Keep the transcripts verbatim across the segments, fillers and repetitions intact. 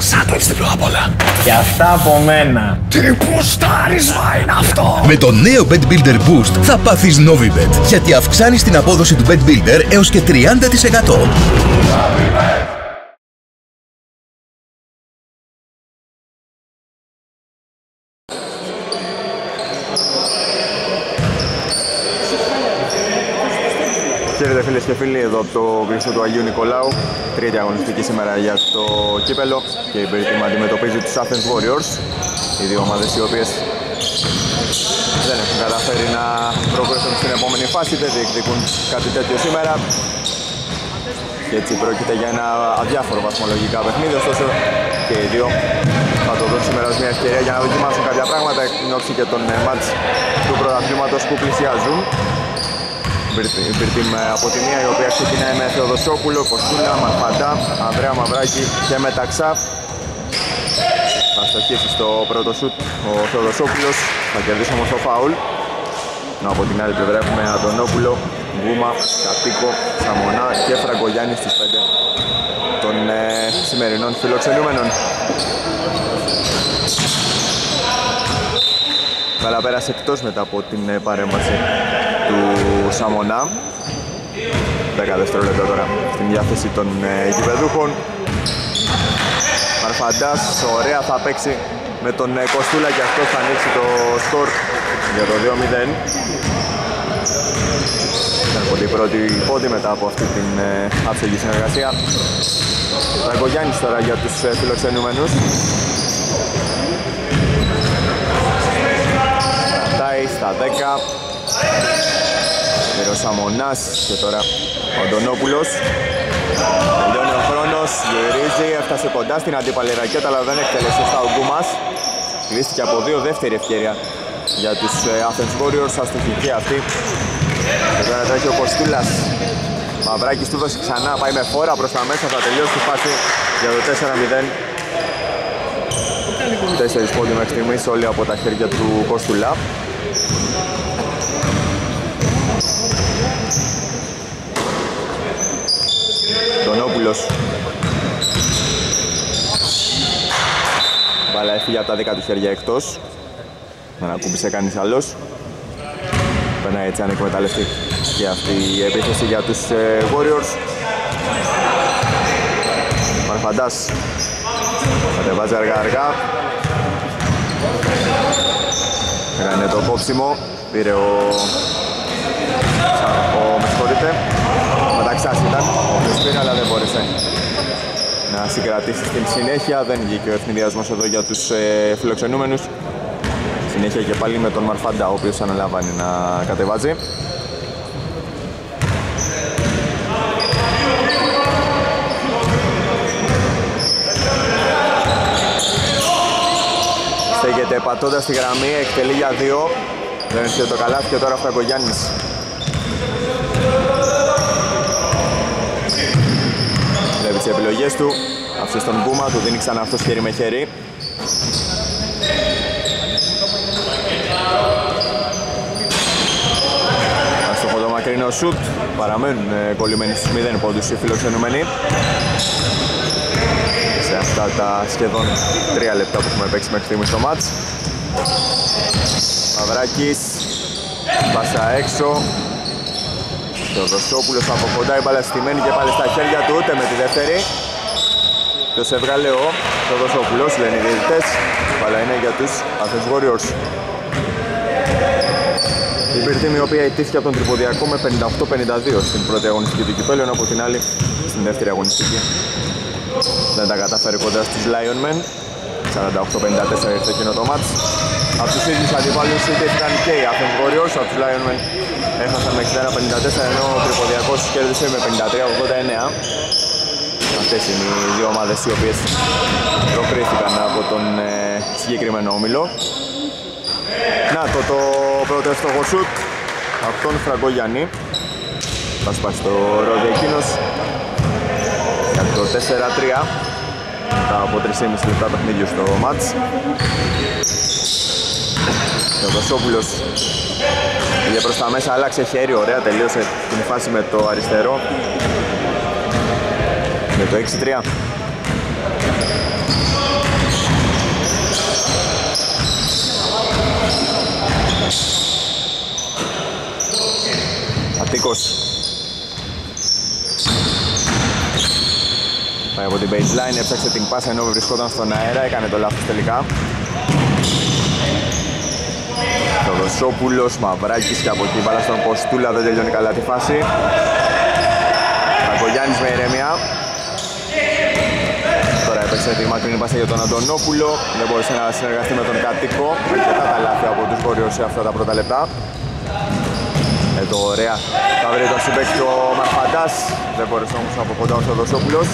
σάντουιτς διπλό απ' όλα. Και αυτά από μένα. Τι πουστάρισμα είναι αυτό! Με το νέο Bet Builder Boost θα πάθεις NoviBet, γιατί αυξάνεις την απόδοση του Bet Builder έως και τριάντα τοις εκατό. Χαίρετε φίλες και φίλοι, εδώ από το γλυστό του Αγίου Νικολάου. Τρίτη αγωνιστική σήμερα για το κύπελο και η Beer Team αντιμετωπίζει τους Athens Warriors. Οι δύο ομάδες οι οποίες δεν έχουν καταφέρει να προχωρήσουν στην επόμενη φάση, δεν διεκδικούν κάτι τέτοιο σήμερα. Και έτσι πρόκειται για ένα αδιάφορο βαθμολογικά παιχνίδι, ωστόσο και οι δύο θα το δουν σήμερα ως μια ευκαιρία για να δοκιμάσουν κάποια πράγματα εκ νόψη και των μάτς του πρωταθλήματος που πλησιάζουν. Η Beer Team από τη μία, η οποία ξεκινάει με Θεοδόσοπουλο, Πορσούλα, Μαρφαντά, Ανδρέα Μαυράκη και Μεταξά. Θα στοχίσει στο πρώτο σουτ ο Θεοδόσοπουλος, θα κερδίσει όμως το φάουλ. Από την άλλη πλευρά έχουμε Αντονόπουλο, Γκούμα, Κατήκο, Σαμονά και Φραγκογιάννη στις πέντε των ε, σημερινών φιλοξενούμενων. Καλά πέρασε εκτός μετά από την ε, παρέμβαση του Σαμονά. δέκα δευτερόλεπτα τώρα στην διάθεση των ε, γηπεδούχων. Μαρφαντάς, ωραία, θα παίξει με τον ε, Κοστούλα και αυτό θα ανοίξει το σκορ για το δύο μηδέν. Ήταν πολύ πρώτη πόντη μετά από αυτή την ε, άψογη συνεργασία. Φραγκογιάννης τώρα για τους ε, φιλοξενούμενους. Κρατάει στα δέκα. Ο Σαμονάς και τώρα ο Αντονόπουλος. Τελειώνει ο χρόνος, γυρίζει, έφτασε κοντά στην αντίπαλη ρακέτα, αλλά δεν εκτελέσε στα ο Γκούμας. Κλείστηκε από δύο, δεύτερη ευκαιρία για τους Athens Warriors, αστοχική αυτή. Και τώρα τρέχει ο Κοστούλας. Μαυράκης του δώσει ξανά, πάει με φόρα προς τα μέσα, θα τελειώσει τη φάση για το τέσσερα μηδέν. Τέσσερις πόντοι μέχρι στιγμής, όλοι από τα χέρια του Κοστούλα. Αντονόπουλος. Μπάλα έφυγε από τα δέκα του χέρια εκτός. Δεν ακούμπησε κανείς άλλος. Περνάει έτσι ανεκμεταλλευτεί και αυτή η επίθεση για τους ε, Warriors. Μαρφαντάς. Κατεβάζει αργά αργά. Έκανε το κόψιμο. Πήρε ο... ο... με συγχωρείτε. Μεταξάς ήταν. Πήρε, αλλά δεν μπόρεσε να συγκρατήσει στην συνέχεια. Δεν βγήκε ο εθνιδιασμός εδώ για τους ε, φιλοξενούμενους. Συνέχεια και πάλι με τον Μαρφαντά, ο οποίος αναλαμβάνει να κατεβάζει. Στέγεται πατώντας τη γραμμή, εκτελεί για δύο. Δεν έρχεται το καλάθι και τώρα ο Φραγκογιάννης. Τις επιλογές του, αυτό στον Γκούμα, του δίνει ξανά αυτός χέρι με χέρι. Στο χοντομακρινό σουτ παραμένουν ε, κολλημένοι στους μηδέν πόντους οι φιλοξενούμενοι. Σε αυτά τα σχεδόν τρία λεπτά που έχουμε παίξει μέχρι στιγμή στο μάτς. Μαυράκης, πάσα έξω. Το Θεοδόσοπουλος από κοντά, η μπάλα στημένη και πάλι στα χέρια του, ούτε με τη δεύτερη. Ποιος έβγαλε ο Θεοδόσοπουλος, λένε οι διαιτητές. Η μπάλα είναι για τους Athens Warriors. Η Beer Team, η οποία ιτήθηκε από τον Τριποδιακό με πενήντα οκτώ πενήντα δύο στην πρώτη αγωνιστική του κυπέλλου, ενώ από την άλλη στην δεύτερη αγωνιστική δεν τα κατάφερε κοντά στους Lion Men. σαράντα οκτώ πενήντα τέσσερα ήρθε εκείνο το μάτς. Από τους ίδιους αντιπάλους ήταν και οι Athens Warriors, από τους Lion Men έχασαν με εξήντα ένα πενήντα τέσσερα, ενώ ο Τριποδιακός κέρδισε με πενήντα τρία ογδόντα εννέα. Αυτές είναι οι δύο ομάδες οι οποίες προκρίθηκαν από τον ε, συγκεκριμένο όμιλο. Να το, το πρώτο εύστοχο σουτ από τον Φραγκογιάννη. Θα σπάσει το ρόδι εκείνος για το τέσσερα τρία. Μετά από τρία και μισό λεπτά παιχνίδιου στο μάτς. Θεοδόσοπουλος πήγε προς τα μέσα, άλλαξε χέρι, ωραία, τελείωσε την φάση με το αριστερό. Με το έξι τρία. Κατήκος. Πάει από την baseline, έψαξε την πάσα ενώ βρισκόταν στον αέρα, έκανε το λάθος τελικά. Θεοδόσοπουλος, Μαυράκης και από εκεί βάλα στον Κοστούλα, δεν τελειώνει καλά τη φάση. Φραγκογιάννης με ηρεμία. Τώρα έπαιξε τη μακρινή πάσα για τον Αντονόπουλο, δεν μπορούσε να συνεργαστεί με τον Κατήκο. Αρκετά τα λάθη από τους Warriors σε αυτά τα πρώτα λεπτά. Εδώ ωραία, θα βρει τον συμπέκτη ο Μαρφαντάς, δεν μπορούσε όμως από κοντά ο Θεοδόσοπουλος.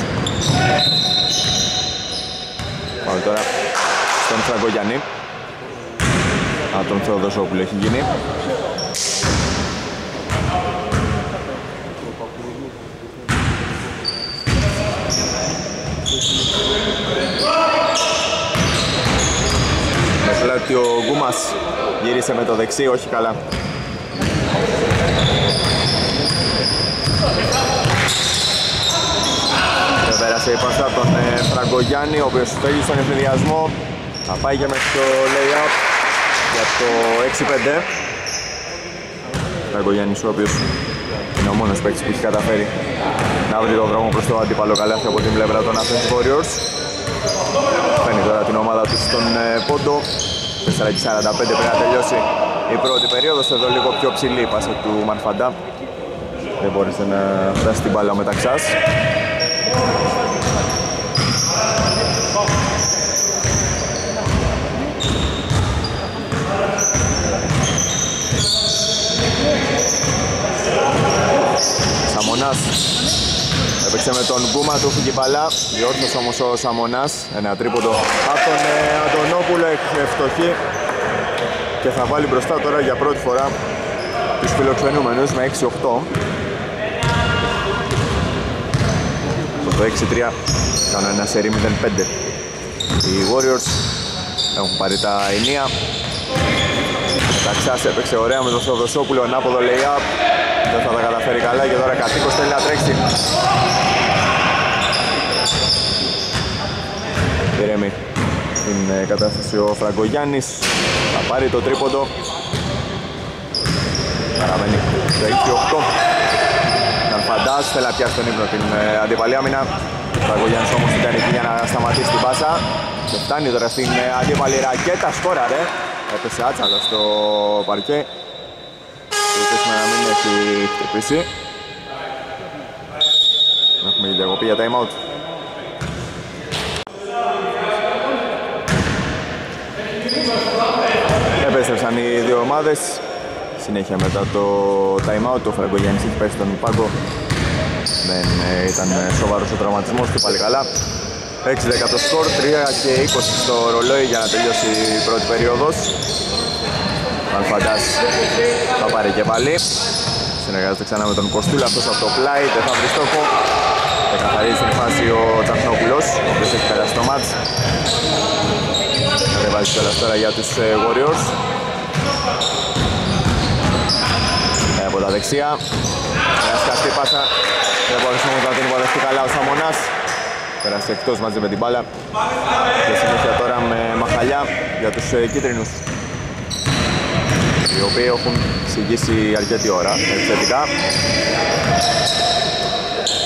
Πάμε τώρα στον Φραγκογιάννη. Α, τον Θεοδόσοπουλο έχει γίνει. Με πλάτη ο Γκούμας γύρισε με το δεξί, όχι καλά. Πέρασε η πάσα από τον ε, Φραγκογιάννη, ο οποίος φεύγει στον εφηδιασμό. Θα πάει και μέχρι το lay-up για το έξι πέντε. Φραγκογιάννης, ο οποίος είναι ο μόνος παίκτης που έχει καταφέρει να βρει τον δρόμο προς το αντίπαλο καλάθι από την πλευρά των Athens Warriors. Φαίνει τώρα την ομάδα του στον ε, πόντο. τέσσερα σαράντα πέντε πρέπει να τελειώσει η πρώτη περίοδος. Εδώ λίγο πιο ψηλή η πάσα του Μαρφαντά. Δεν μπόρεσε να φτάσει την μπάλα ο Μεταξάς. Σαμονάς έπαιξε με τον Γκούμα, του φύγει μπαλά. Διόρθωσε όμως ο Σαμονάς. Ένα τρίποντο από τον Αντωνόπουλο, ευτοχή. Και θα βάλει μπροστά τώρα για πρώτη φορά τους φιλοξενούμενους με έξι οκτώ. Το έξι τρία κάνουν ένα σερί μηδέν πέντε. Οι Warriors έχουν πάρει τα ενία. Μεταξάς έπαιξε ωραία με τον Θεοδόσοπουλο, ανάποδο lay-up. Δεν θα τα καταφέρει καλά και τώρα Κατήκος θέλει να τρέξει. Ηρεμή την κατάσταση ο Φραγκογιάννης. Θα πάρει το τρίποντο. Παραμένει το έξι οκτώ. Φαντάζ, θέλει να πιάσει τον ύπνο την ε, αντιπαλή άμυνα. Ο Φραγκογιάννης όμως ήταν εκεί για να σταματήσει την πάσα. Και φτάνει τώρα στην ε, αντιπαλή ρακέτα, σκόραρε. Έπεσε άτσαλο στο παρκέ. Ελπίζουμε να μην έχει χτυπήσει. Έχουμε διακοπή για time out. Επέστρεψαν οι δύο ομάδες. Συνέχεια μετά το time out, ο Φραγκογιάννης έχει πέσει στον πάγκο. Δεν ήταν σοβαρός ο τραυματισμός και πάλι καλά. έξι δέκα το σκορ, τρία και είκοσι στο ρολόι για να τελειώσει η πρώτη περίοδος. Αν φαντάσει θα πάρει και πάλι. Συνεργάζεται ξανά με τον Κοστούλα, αυτός από το πλάι, δεν θα βρει στόχο. Θα καθαρίσει την φάση ο Τσαχνόπουλος, ο οποίος έχει περάσει το μάτς. Θα βάζει κιόλας τώρα για τους Warriors. Από τα δεξιά, μια σκαστή πάσα, δεν μπορούσε όμως να την υποδεχτεί καλά ο Σαμονάς. Πέρασε εκτός μαζί με την μπάλα και συνέχεια τώρα με Μαχαλιά για τους κίτρινους, οι οποίοι έχουν ξηγήσει αρκετή ώρα εξαιρετικά.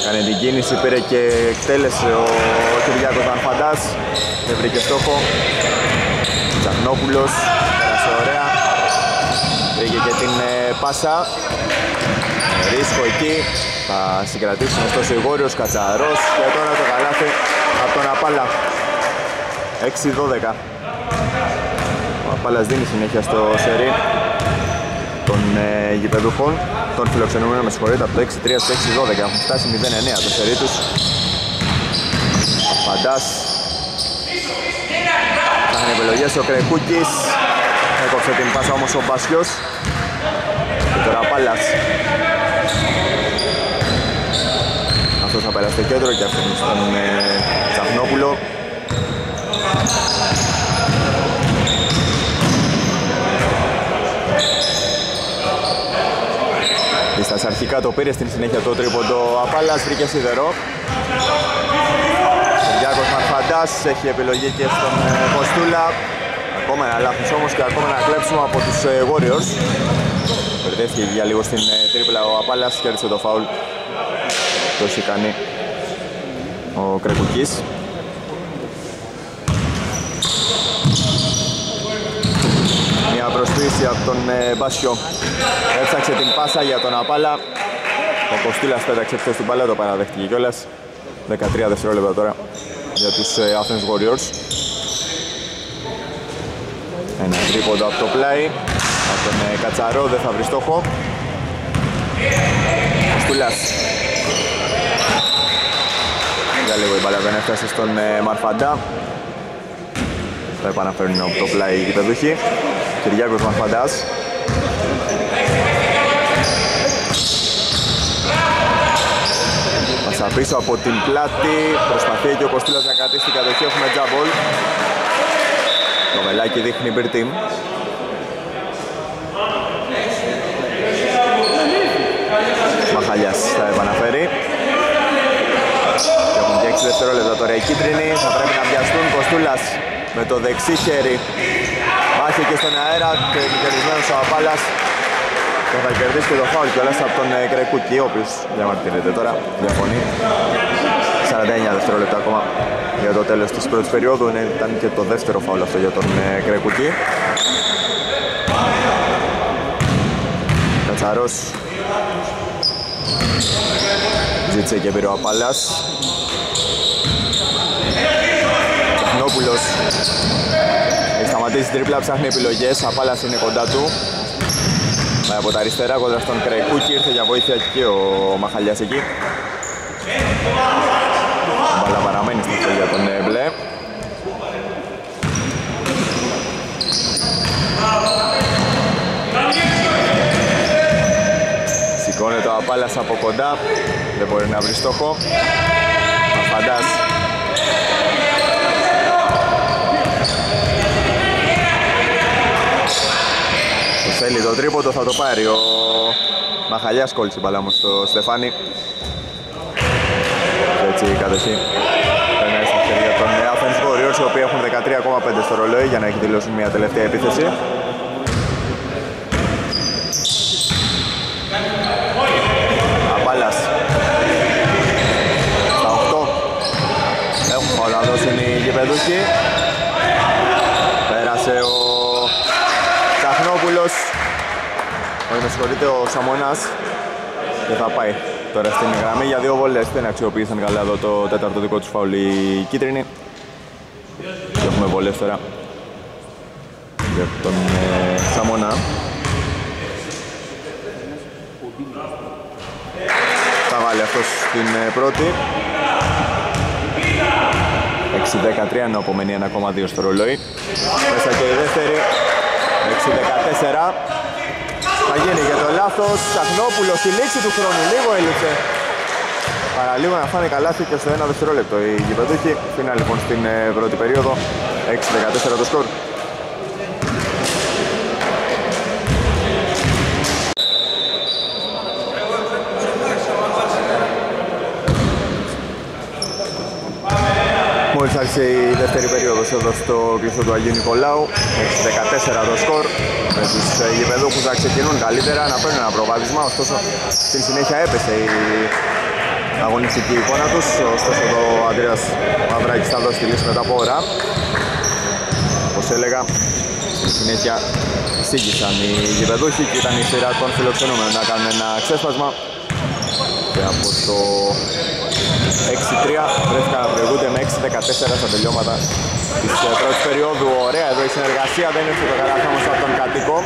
Κάνει την κίνηση, πήρε και εκτέλεσε ο Κυριάκος Μαρφαντάς, δεν βρήκε στόχο. Τσαχνόπουλος, πέρασε ωραία. Βρήκε και την πάσα, ρίσκο εκεί, θα συγκρατήσουν ωστόσο οι Warriors, Κατσαρός και τώρα το καλάθι από τον Απάλα, έξι δώδεκα. Ο Απάλας δίνει συνέχεια στο σερί των ε, γηπεδούχων, των φιλοξενούμενων, με συγχωρείτε, από το έξι τρία στο έξι δώδεκα, έχουν φτάσει μηδέν εννέα το σερί τους. Φαντάς, θα είναι επιλογές ο Κρεκούκης, έκοψε την πάσα όμως ο Μπάσιος. Τώρα Απάλας. Αυτός θα περάσει στο κέντρο και αυτός στον ε, Τσαχνόπουλο. Στα αρχικά το πήρε, στην συνέχεια το τρίποντο Απάλας, βρήκε σίδερο. Ο Γιάκος Μαρφαντάς έχει επιλογή και στον ε, Κοστούλα. Ο ακόμα ένα λάθος όμως και ακόμα ένα κλέψιμο από τους Warriors. Περδεύτηκε για λίγο στην τρίπλα ο Απάλας, κέρδισε το φάουλ. Το έχει κάνει ο Κρεκούκης. Μια προσπίση από τον Μπάσιο. Έψαξε την πάσα για τον Απάλα. Ο Κοστούλας πέταξε χθες την μπάλα, το παραδέχτηκε κιόλας. δεκατρία δευτερόλεπτα τώρα για τους Athens Warriors. Ένα τρίποντο από το πλάι, από τον Κατσαρό, δεν θα βρει στόχο. Κοστούλας. Για λίγο η μπάλα δεν έφτασε στον Μαρφαντά. Θα επαναφέρουν από το πλάι οι γηπεδούχοι. Κυριάκος Μαρφαντάς. Πάσα πίσω από την πλάτη, προσπαθεί και ο Κοστούλας να κρατήσει την κατοχή, έχουμε τζάμπολ. Το Μελάκη δείχνει Beer Team. Μαχαλιάς θα επαναφέρει. Και έχουν και έξι δευτερόλεπτα τώρα οι κίτρινοι, θα πρέπει να πιαστούν. Κοστούλας με το δεξί χέρι μάχη και στον αέρα, κερδισμένος ο Απάλας. Και θα κερδίσει και το φάουλ κιόλας από τον Κρεκούκη, ο οποίος διαμαρτυρείται τώρα, διαφωνεί. σαράντα εννέα δευτερόλεπτα ακόμα για το τέλος της πρώτης περίοδου. Ναι, ήταν και το δεύτερο φάουλ αυτό για τον Κρεκούκη. Κατσαρός. Ζήτησε και πήρε ο Απάλας. Αντονόπουλος έχει σταματήσει την τρίπλα, ψάχνει επιλογές. Απάλας είναι κοντά του. Πάει από τα αριστερά κοντά στον Κρεκούκη, ήρθε για βοήθεια και ο Μαχαλιάς εκεί. Μπάλα παραμένει στην χέρια των μπλε. Σηκώνεται ο Απάλας από κοντά, δεν μπορεί να βρει στόχο. Μαρφαντάς. Θέλει το τρίποντο, θα το πάρει. Ο Μαχαλιάς κόλλησε μπαλά όμως στο Στεφάνι. Έτσι η κατοχή περνάει στα χέρια των Athens Warriors, οι οποίοι έχουν δεκατρία κόμμα πέντε στο ρολόι για να εκδηλώσουν μια τελευταία επίθεση. Απάλας. Στα οκτώ. Έχουν όλα δώσει οι γηπεδούχοι. Πέρασε ο Τσαχνόπουλος. Όχι, με συγχωρείτε, ο Σαμονάς, και θα πάει τώρα στην γραμμή για δύο βολές. Δεν αξιοποίησαν καλά εδώ το τέταρτο δικό τους φάουλ οι κίτρινοι. Και έχουμε βολές τώρα για τον ε, Σαμονά. Θα βάλει αυτός την ε, πρώτη. έξι δεκατρία, να απομένει ένα κόμμα δύο στο ρολόι. Μέσα και η δεύτερη. έξι δεκατέσσερα. Θα γίνει και το λάθος. Τσαχνόπουλος, η λήξη του χρόνου, λίγο έλειψε. Παραλίγο να φάνε καλάθι και στο ένα δευτερόλεπτο οι γηπεδούχοι. Φίνα λοιπόν στην πρώτη περίοδο. έξι δεκατέσσερα το σκορ. Μόλις άρχισε η δεύτερη περίοδος εδώ στο κλειστό του Αγίου Νικολάου. έξι δεκατέσσερα το σκορ, με τους γηπεδούχους να ξεκινούν καλύτερα, να παίρνουν ένα προβάδισμα. Ωστόσο στην συνέχεια έπεσε η αγωνιστική εικόνα τους. Ωστόσο εδώ ο Ανδρέας Μαυράκης θα δώσει τη λύση μετά από ώρα. Όπως έλεγα, στη συνέχεια σύγκρισαν οι γηπεδούχοι και ήταν η σειρά των φιλοξενούμενων να κάνουν ένα ξέσπασμα. Και από το έξι τρία βρέθηκαν να προηγούνται με έξι δεκατέσσερα στα τελειώματα της πρώτης περίοδου. Ωραία εδώ η συνεργασία, δεν ήρθε το καλάθι όμως από τον Κατήκο.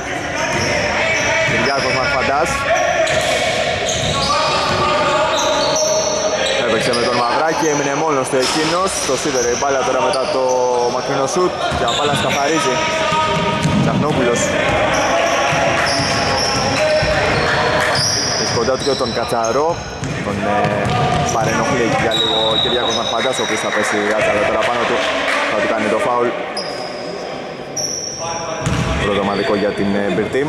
Κυριάκος Μαρφαντάς. Έπαιξε με τον Μαυράκη, έμεινε μόνος του εκείνος. Το σίδερε η μπάλα τώρα μετά το μακρινό σουτ και ο Πάλας καθαρίζει. Τσαχνόπουλος. Κοντά του και τον Κατσαρό, τον ε, παρενοχλεί για λίγο ο Κυριάκος Μαρφαντάς, ο οποίος θα πέσει η γάτσα τώρα πάνω του, θα του κάνει το φάουλ. Πρωτομαδικό για την ε, Beer Team.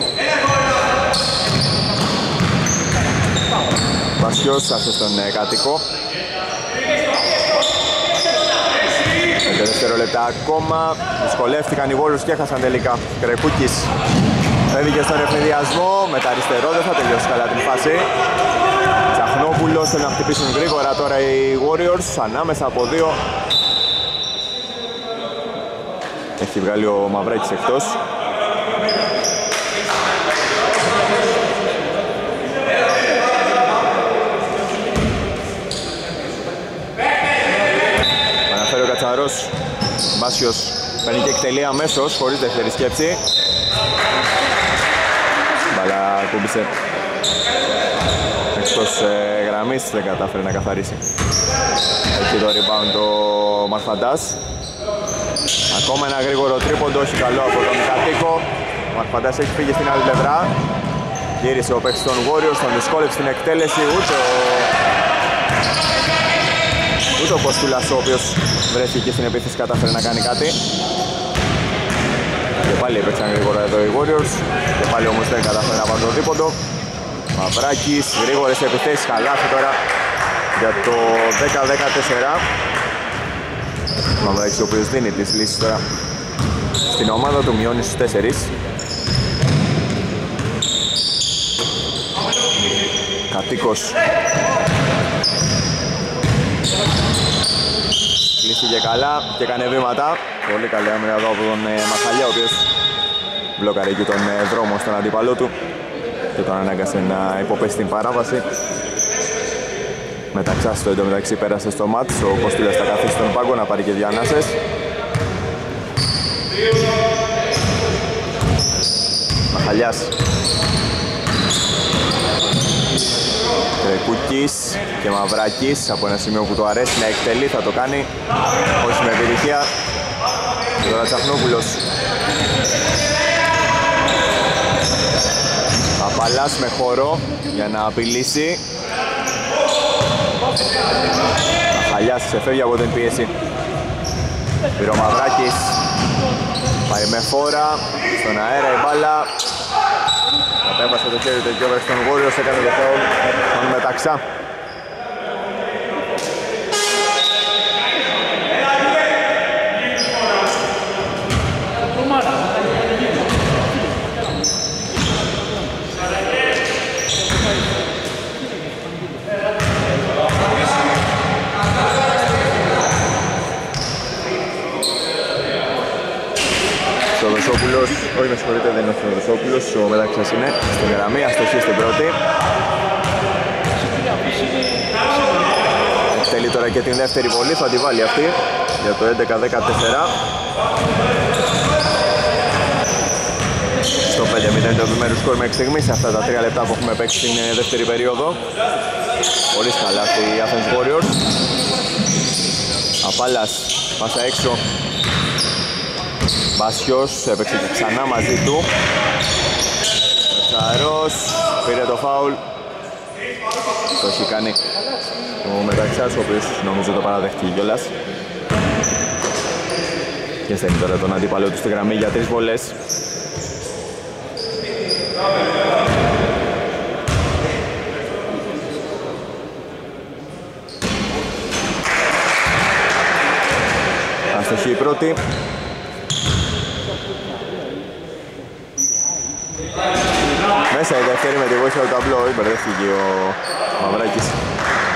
Βασιός άφησε στον ε, Κατοικό. δεκαπέντε δευτερόλεπτα ακόμα. Δυσκολεύτηκαν οι Warriors και έχασαν τελικά. Κρεκούκης φεύγει στον ευνηδιασμό. Με τα αριστερό δεν θα τελειώσει καλά την φάση. Τσαχνόπουλος θέλει να χτυπήσουν γρήγορα τώρα οι Warriors. Ανάμεσα από δύο. Έχει βγάλει ο Μαυράκης εκτός. Αναφέρει ο Κατσαρός. Μπάσιος παίρνει και εκτελεί αμέσως, χωρίς δεύτερη σκέψη. Μπαλά κούμπησε εκτός ε, γραμμής, δεν κατάφερε να καθαρίσει. Εκεί το rebound ο Μαρφαντάς. Ακόμα ένα γρήγορο τρίποντο, όχι καλό από τον Κατήκο. Ο Μαρφαντάς έχει φύγει στην άλλη πλευρά. Γύρισε ο παίκτης των Warriors, τον δυσκόλεψε στην εκτέλεση. Ούτε ο, ούτε ο Κοστούλας, ο οποίος βρέθηκε στην επίθεση, κατάφερε να κάνει κάτι. Και πάλι έπαιξαν γρήγορα εδώ οι Warriors. Και πάλι όμως δεν κατάφερε να πάρει το τρίποντο. Μαυράκης, γρήγορες επιθέσεις, χαλάφι τώρα για το δέκα δεκατέσσερα. Ο Μαυράκης, ο οποίος δίνει τις λύσεις τώρα στην ομάδα του, μειώνει στους τέσσερις. Κατήκος. Κλείστηκε καλά και έκανε βήματα. Πολύ καλή άμυνα εδώ από τον ε, Μαχαλιά, ο οποίος μπλοκαρεί και τον ε, δρόμο στον αντίπαλό του και τον ανάγκασε να υποπέσει την παράβαση. Μεταξάς το εντωμεταξύ πέρασε στο μάτς, ο Κοστούλας θα καθίσει στον πάγκο να πάρει και δύο ανάσες. Μαχαλιάς. Κρεκούκης και Μαυράκης από ένα σημείο που του αρέσει να εκτελεί, θα το κάνει, όχι με επιτυχία. Και τώρα Τσαχνόπουλος. Απάλας με χώρο για να απειλήσει. Μαχαλιάς ξεφεύγει από την πίεση. Πήρε ο Μαυράκης. Πάει με φόρα. Στον αέρα η μπάλα. Κατέβασε το χέρι του και ο Βερστον Warriors έκανε το φάουλ στον Μεταξά. Θεοδόσοπουλος, όχι με συγχωρείτε, δεν είναι ο Θεοδόσοπουλος, ο Μεταξάς είναι στην γραμμή, αστοχή στην πρώτη. Εκτελεί τώρα και την δεύτερη βολή, θα τη βάλει αυτή για το έντεκα δεκατέσσερα. Στο πέντε μηδέν το επιμέρους σκορ μέχρι στιγμής, αυτά τα τρία λεπτά που έχουμε παίξει στην δεύτερη περίοδο. Πολύ καλά αυτή η Athens Warriors. Απάλας, πάσα έξω. Μπάσιος έπαιξε ξανά μαζί του. Κατσαρός πήρε το φάουλ. Το έχει κάνει ο Μεταξάς, ο οποίος νομίζω το παραδεχτεί κιόλας. Και στέλνει τώρα τον αντίπαλό του στη γραμμή για τρεις βολές. Αστοχή η πρώτη. Μέσα η δεύτερη με τη βοήθεια του ταμπλό, υπερδεύτηκε ο Μαυράκης,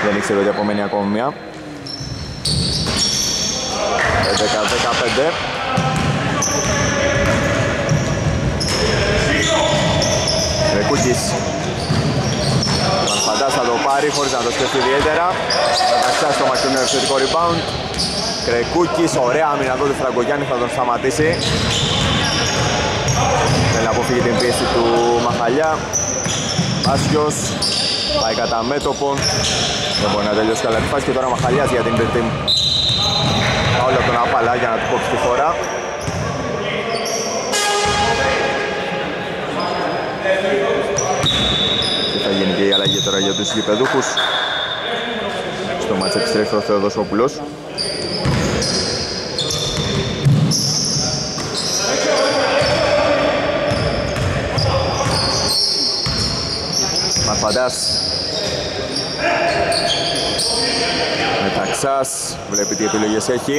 δεν ήξερε ότι απομένει ακόμη μία. δέκα δεκαπέντε. Κρεκούκης. Μαρφαντάς θα το πάρει χωρίς να το σκεφτεί ιδιαίτερα. Μεταξάς το μακρινό επιθετικό rebound. Κρεκούκης, ωραία άμυνα εδώ του Φραγκογιάννη, θα τον σταματήσει. Θέλει να αποφύγει την πίεση του Μαχαλιά. Άσιος πάει κατά μέτωπο. Δεν μπορεί να τελειώσει καλά τη φάση και τώρα Μαχαλιάς για την Beer Team. Όλο τον Απάλα για να του κόψει τη φορά. Και θα γίνει και η αλλαγή τώρα για τους γηπεδούχους. Στο μάτς επιστρέφει ο Θεοδόσοπουλος. Μαρφαντάς. Μεταξάς, βλέπει τι επιλογές έχει.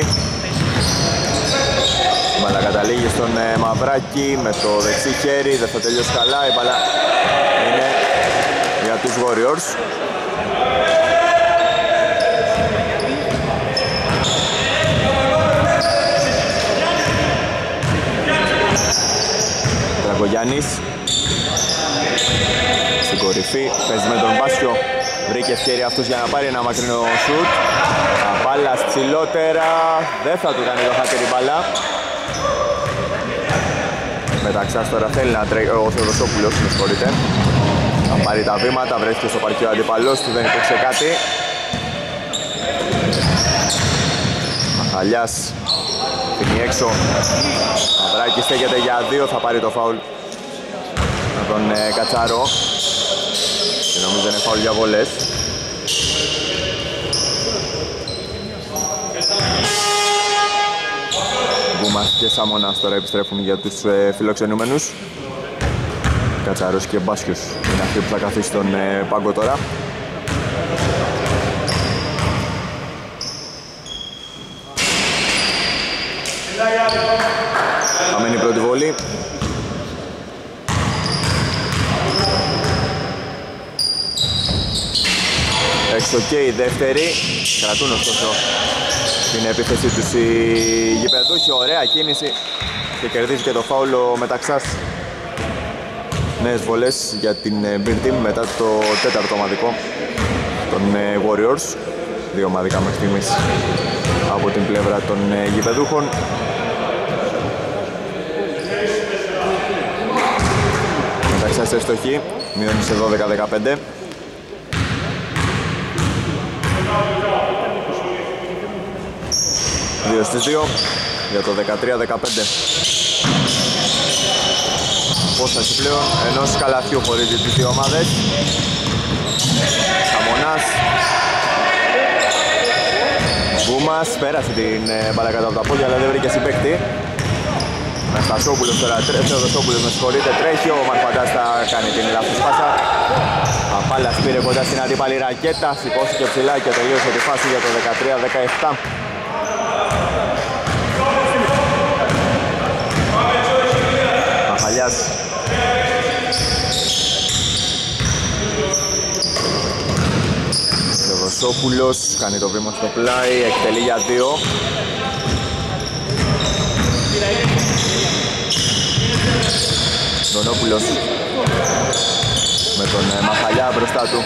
Η μπάλα καταλήγει στον Μαυράκη με το δεξί χέρι, δεν θα τελειώσει καλά, η μπάλα είναι για τους Warriors. Φραγκογιάννης στην κορυφή, παίζει με τον Μπάσιο, βρήκε ευκαιρία αυτός για να πάρει ένα μακρινό σουτ. Απάλας ψηλότερα, δεν θα του κάνει το χάτερη μπάλα. Μεταξάς τώρα θέλει να τρέχει, ο Θεοδόσοπουλος, με συγχωρείτε. Θα πάρει τα βήματα, βρέθηκε στο παρκείο ο αντιπαλός του, δεν υπήρξε κάτι. Μαχαλιάς πίνει έξω, Βαδράκης στέκεται για δύο, θα πάρει το φάουλ με τον ε, Κατσαρό. Και νομίζω είναι φάουλ για βολές. Γκούμας και Σαμονάς τώρα επιστρέφουν για τους ε, φιλοξενούμενους. Κατσαρός και Μπάσιος είναι αυτοί που θα καθίσει στον ε, πάγκο τώρα. Αμένει η πρώτη βολή. Έξω και η δεύτερη. Κρατούν ωστόσο την επίθεση τους οι γηπεδούχοι. Ωραία κίνηση και κερδίζει και το φάουλο Μεταξάς. Νέες βολές για την Beer Team μετά το τέταρτο ομαδικό των Warriors. Δύο ομαδικά μέχρι στιγμής από την πλευρά των γηπεδούχων. Μεταξά σε ευστοχή, μειώνει σε δώδεκα δεκαπέντε. Δύο στις δύο για το δεκατρία δεκαπέντε. Απόσταση πλέον ενός καλαθιού χωρίζει τις δύο ομάδες. Σαμονάς. Γκούμας πέρασε την μπάλα κατά από τα πόδια αλλά δεν βρήκε συμπαίκτη. Ναστασόπουλος τώρα, Θεοδοσόπουλος με συγχωρείτε, τρέχει. Ο Μαρφαντάς θα κάνει την λάθος πάσα. Απάλας πήρε κοντά στην αντίπαλη ρακέτα, σηκώθηκε ψηλά και τελείωσε τη φάση για το δεκατρία δεκαεπτά. Μαχαλιάς. Θεοδοσόπουλος κάνει το βήμα στο πλάι, εκτελεί για δύο. Αντονόπουλος με τον Μαχαλιά μπροστά του.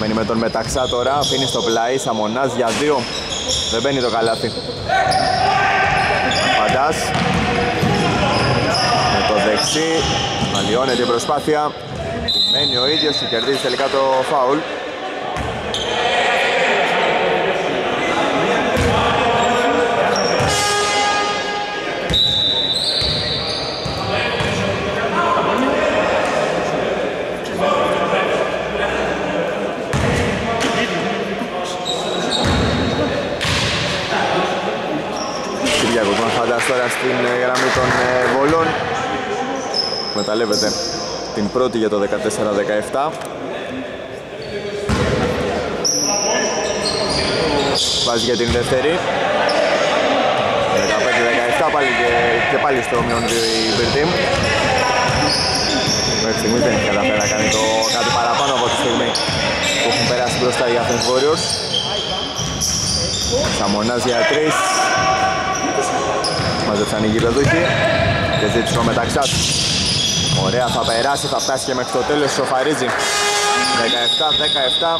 Μένει με τον Μεταξά τώρα, αφήνει στο πλάι, Σαμονάς για δύο. Δεν μπαίνει το καλάθι. Μαρφαντάς με το δεξί, αλλοιώνεται η προσπάθεια. Μένει ο ίδιος και κερδίζει τελικά το φάουλ. Τώρα στην γραμμή των βολών μεταλλεύεται την πρώτη για το δεκατέσσερα δεκαεπτά. Βάζει για την δεύτερη δεκαπέντε δεκαεπτά, πάλι και, και πάλι στο μειον δύο η Beer Team. Μέχρι στιγμής δεν έχει καταφέρει να κάνει το κάτι παραπάνω από τη στιγμή που έχουν περάσει μπροστά οι Athens Warriors. Σαμονάς για τρεις. Μαζέψαν οι γηπεδούχοι και ζήτησε ο Μεταξάς. Ωραία, θα περάσει, θα φτάσει και μέχρι το τέλος, σοφαρίζει. δεκαεπτά δεκαεπτά.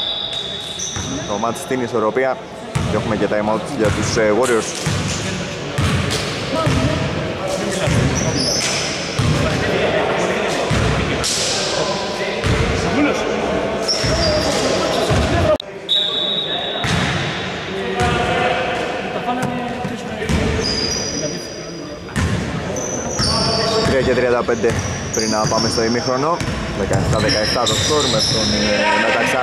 Το μάτς στην ισορροπία και έχουμε και time out για τους uh, Warriors. Και τριάντα πέντε πριν να πάμε στο ημίχρονο. δεκαεπτά δεκαεπτά το σκορ με τον Μεταξά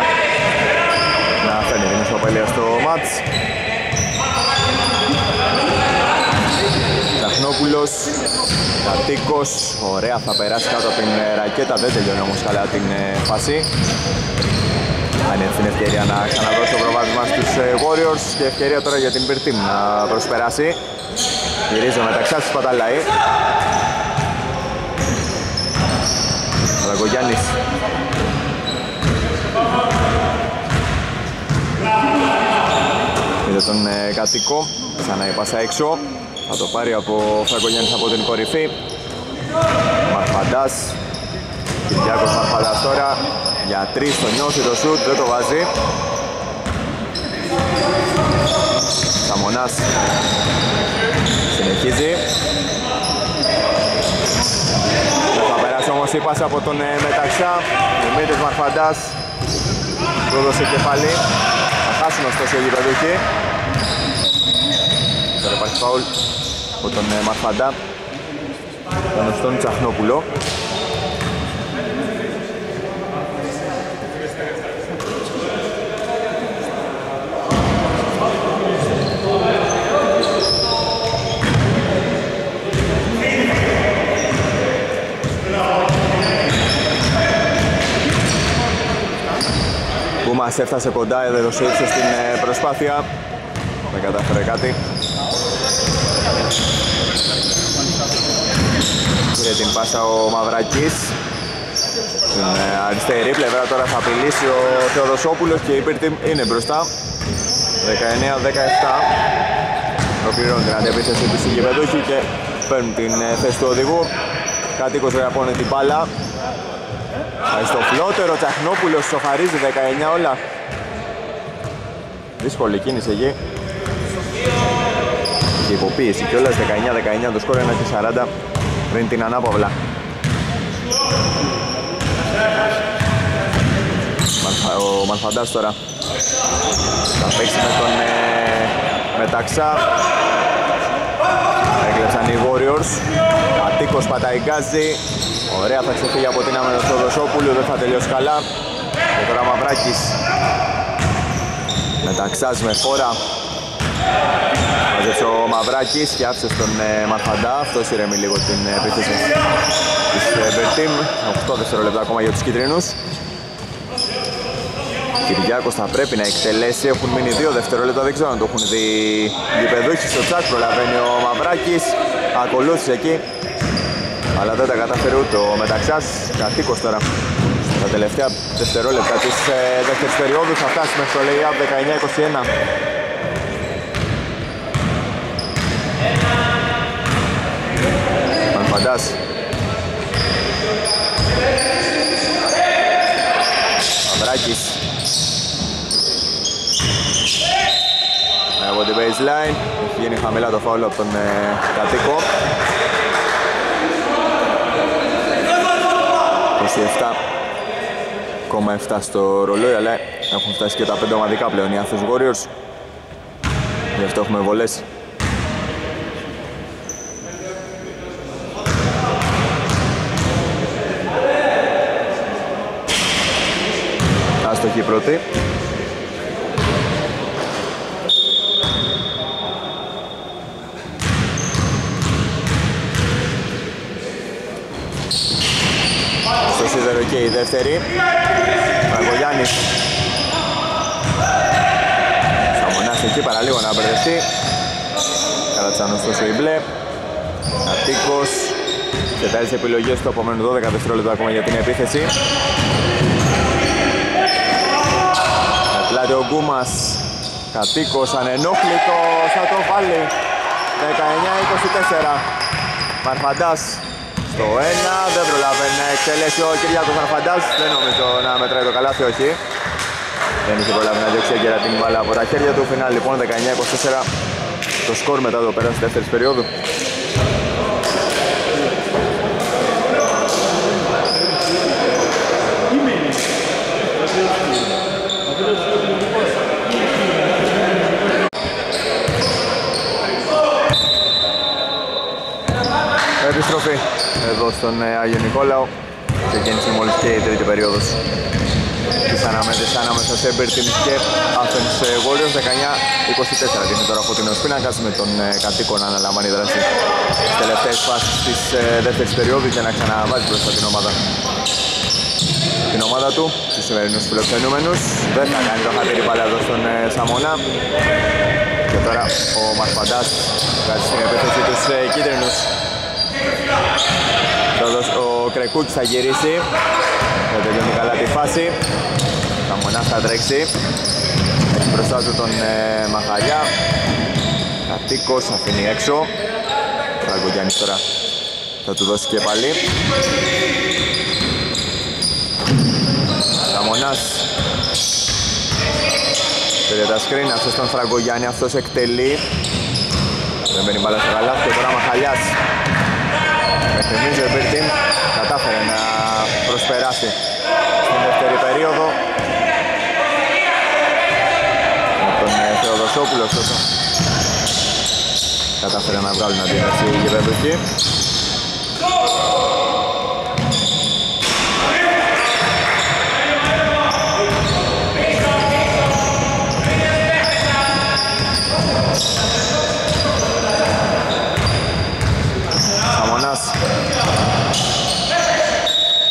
να φέρνει την ισοπαλία στο μάτς. Τσαχνόπουλος, Κατήκος, ωραία θα περάσει κάτω από την ρακέτα, δεν τελειώνει όμως καλά την φάση. είναι την ευκαιρία να ξαναδώσει το προβάδισμα στους Warriors και ευκαιρία τώρα για την Beer Team να προσπεράσει. Γυρίζει ο Μεταξάς, σπαταλάει. Φραγκογιάννης. Είδε τον Κατήκο, ξανά η πάσα έξω. Θα το πάρει από Φραγκογιάννης από την κορυφή. Μαρφαντάς. Κυριάκος Μαρφαντάς τώρα. Για τρεις το νιώσει το σουτ, δεν το βάζει. Σαμονάς συνεχίζει. Θα περάσει όμως η πάσα από τον Μεταξά. Δημήτρης Μαρφαντάς πρόδωσε κεφάλι. Θα χάσουν ωστόσο οι γηπεδούχοι. Τώρα υπάρχει φάουλ από τον Μαρφαντά πάνω στον Τσαχνόπουλο. Γκούμας έφτασε κοντά, έδωσε ύψος στην προσπάθεια. Δεν κατάφερε κάτι. Πήρε την πάσα ο Μαυράκης. Στην αριστερή πλευρά τώρα θα απειλήσει ο Θεοδόσοπουλος και η Beer Team είναι μπροστά. δεκαεννέα δεκαεπτά. Προπληρώνει την αντεπίθεση του συγκεκριτούχη και παίρνουν την θέση του οδηγού. Κατήκος ρεαπώνει την μπάλα. Στο φλότερο Τσαχνόπουλος σοφαρίζει δεκαεννέα όλα. Δύσκολη κίνηση εκεί. Και υποποίηση κιόλας δεκαεννέα δεκαεννέα, το σκορ ένα και σαράντα πριν την ανάπαυλα. Ο Μαρφαντάς τώρα θα παίξει με τον Μεταξά. Έκλεψαν οι Warriors. Κατήκος πατάει γκάζι. Ωραία, θα ξεφύγει από την άμυνα στο Δοσόπουλου, δεν θα τελειώσει καλά. Και τώρα Μαυράκης. Μεταξάς με φόρα. Μαζέψε ο Μαυράκης και άφησε στον Μαρφαντά. Αυτός ηρεμεί λίγο την επίθεση της Beer Team. οκτώ δευτερόλεπτα ακόμα για τους κίτρινους. Κυριάκος θα πρέπει να εκτελέσει, έχουν μείνει δύο δευτερόλεπτα, δεν ξέρω αν το έχουν δει οι παιδούχοι στο τσάτ, προλαβαίνει ο Μαυράκης, ακολούθησε εκεί. Αλλά δεν τα κατάφερε ούτε ο Μεταξάς. Κατήκος τώρα τα τελευταία δευτερόλεπτα της ε, δεύτερης περιόδου θα φτάσει μέχρι το lay-up δεκαεννέα είκοσι ένα. Μαρφαντάς. Μαυράκης. Από την baseline έχει γίνει χαμηλά το φάουλο από τον ε, Κατήκο. είκοσι επτά κόμμα επτά στο ρολόι, αλλά έχουν φτάσει και τα πέντε ομαδικά πλέον οι Athens Warriors. Γι' αυτό έχουμε βολές. Άστοχη πρώτη. Και η δεύτερη. Φραγκογιάννης. Σαμονάς εκεί παραλίγο να μπερδευτεί. Καρατσάνο στο σουιμπλέ. Κατήκος. Τετάρτης επιλογές του απομένου δώδεκα δευτερόλεπτα ακόμα για την επίθεση. Πλάτε ο Γκούμας. Κατήκος ανενόχλητος. Θα το βάλει. δεκαεννέα είκοσι τέσσερα. Μαρφαντάς. Το ένα δεν προλάβαινε να εκτελέσει ο Κυριάκος Μαρφαντάς. Δεν νομίζω να μετράει το καλάθι, όχι. Δεν είχε προλάβει να διώξει έγκαιρα την μπάλα από τα χέρια του. Φινάλ λοιπόν δεκαεννέα είκοσι τέσσερα το σκορ μετά το πέρας της δεύτερης περίοδου. Επιστροφή εδώ στον Άγιο Νικόλαο. Ξεκίνησε μόλις και η τρίτη περίοδος της αναμέτρησης ανάμεσα σε Beer Team και Athens Warriors. δεκαεννέα είκοσι τέσσερα δείχνει τώρα ο φωτεινός πίνακας με τον Κατήκο να αναλαμβάνει δράση στις τελευταίες φάσεις της δεύτερης περίοδου και να ξαναβάζει μπροστά την ομάδα. την ομάδα του, στους σημερινούς φιλοξενούμενους. Δεν θα κάνει το χατήρι πάλι εδώ στον Σαμονά. Και τώρα ο Μαρφαντάς βγάζει στην επίθεση τους κίτρινους. Ο Κρεκούκης θα γυρίσει, θα τελειώνει καλά τη φάση. Ο Σαμονάς θα τρέξει, έχει μπροστά του τον Μαχαλιά. Κατήκος αφήνει έξω. Ο Φραγκογιάννης τώρα θα του δώσει και πάλι. Σαμονάς πήρε τα σκριν, αυτός τον Φραγκογιάννη, αυτός εκτελεί. Δεν μπαίνει μπάλα στο γαλάθι και τώρα Μαχαλιάς. Θυμίζει ο Beer Team κατάφερε να προσπεράσει στην δεύτερη περίοδο. Με τον Θεοδόσοπουλο ωστόσο κατάφερε να βγάλουν αντίδραση οι γηπεδούχοι.